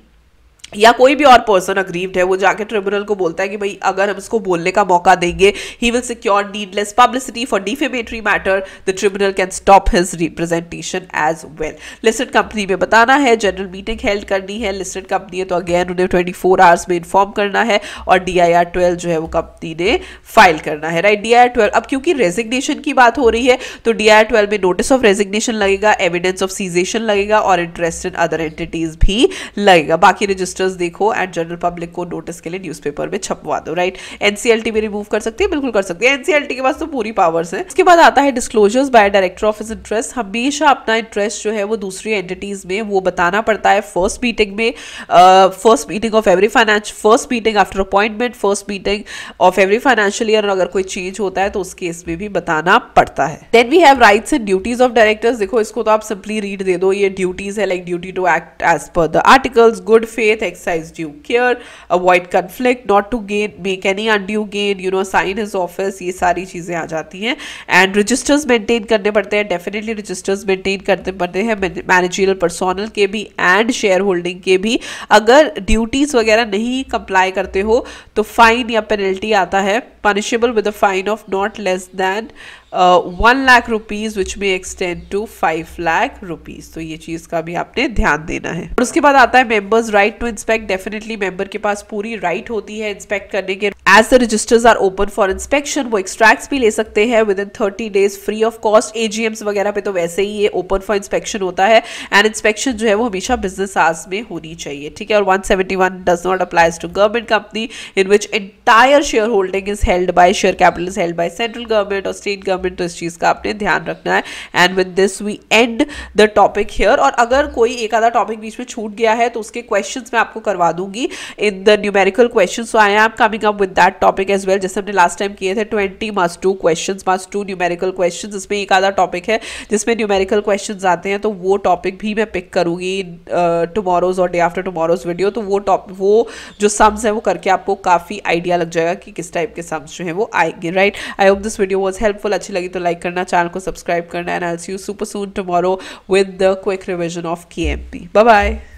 या कोई भी और पर्सन अग्रीव्ड है वो जाके ट्रिब्यूनल को बोलता है कि भाई अगर हम इसको बोलने का मौका देंगे, he will secure needless publicity for defamatory matter, the tribunal can stop his representation as well. Listed company में बताना है, जनरल मीटिंग हेल्ड करनी है, लिस्टेड कंपनी है तो अगेन उन्हें ट्वेंटी फोर आवर्स में इन्फॉर्म करना है और डी आई आर ट्वेल्व जो है वो कंपनी ने फाइल करना है, right. D I R twelve, अब क्योंकि रेजिग्नेशन की बात हो रही है तो डी आई आर ट्वेल्व में नोटिस ऑफ रेजिग्नेशन लगेगा, एविडेंस ऑफ सीजेशन लगेगा और इंटरेस्ट इन अदर एंटिटीज भी लगेगा। बाकी रजिस्टर देखो एंड जनरल पब्लिक को नोटिस के लिए न्यूज़पेपर में छपवा दो, राइट। एनसीएलटी भी रिमूव कर सकती है, बिल्कुल कर सकती है, एनसीएलटी के पास तो पूरी पावर्स है। इसके बाद आता है disclosures by director of his interest. हमेशा अपना इंटरेस्ट जो है वो दूसरी एंटिटीज में वो बताना पड़ता है, फर्स्ट मीटिंग में, first meeting of every finance, first meeting after appointment, first meeting of every financial year, अगर कोई चेंज होता है तो उस केस में भी बताना पड़ता है। Then we have rights and duties of directors. देखो इसको तो आप सिंपली रीड दे दो, ये ड्यूटीज है, like duty to act as per the articles, good faith, exercise due care, avoid conflict, not to gain, make any undue gain, you know, sign his office, ये सारी चीज़ें आ जाती हैं। and registers maintain करने पड़ते हैं, definitely registers maintain करने पड़ते हैं, managerial personal के भी and shareholding के भी। अगर duties वगैरह नहीं comply करते हो तो fine या penalty आता है, punishable with a fine of not less than one lakh rupees which में extend to five lakh rupees. तो ये चीज का भी आपने ध्यान देना है। और उसके बाद आता है members right to inspect. Definitely member के पास पूरी राइट right होती है इंस्पेक्ट करने के। As the registers are open for inspection, वो एक्सट्रैक्ट्स भी ले सकते हैं within thirty days free of cost. AGMs वगैरह पे तो वैसे ही ये ओपन फॉर इंस्पेक्शन होता है, एंड इंस्पेक्शन जो है वो हमेशा बिजनेस आवर्स में होनी चाहिए, ठीक है। और one seventy one does not applies to government company in which entire share holding is held by, share capital is held by central government और स्टेट गवर्नमेंट डेवलपमेंट, तो इस चीज़ का आपने ध्यान रखना है। And with this we end the topic here, और अगर कोई एक आधा टॉपिक बीच में छूट गया है तो उसके क्वेश्चंस मैं आपको करवा दूंगी in the numerical question. So I am coming up with that topic as well, जैसे हमने लास्ट टाइम किए थे twenty must do question, must do numerical question, जिसमें एक आधा टॉपिक है जिसमें न्यूमेरिकल क्वेश्चन आते हैं, तो वो टॉपिक भी मैं पिक करूँगी टुमारोज और डे आफ्टर टुमारोज वीडियो। तो वो टॉप वो जो सम्स हैं वो करके आपको काफ़ी आइडिया लग जाएगा कि किस टाइप के सम्स जो हैं वो आएंगे, right. I hope this video was helpful, अच्छी लगी तो लाइक करना, चैनल को सब्सक्राइब करना, and I will see you super soon tomorrow with the quick revision of KMP. Bye bye.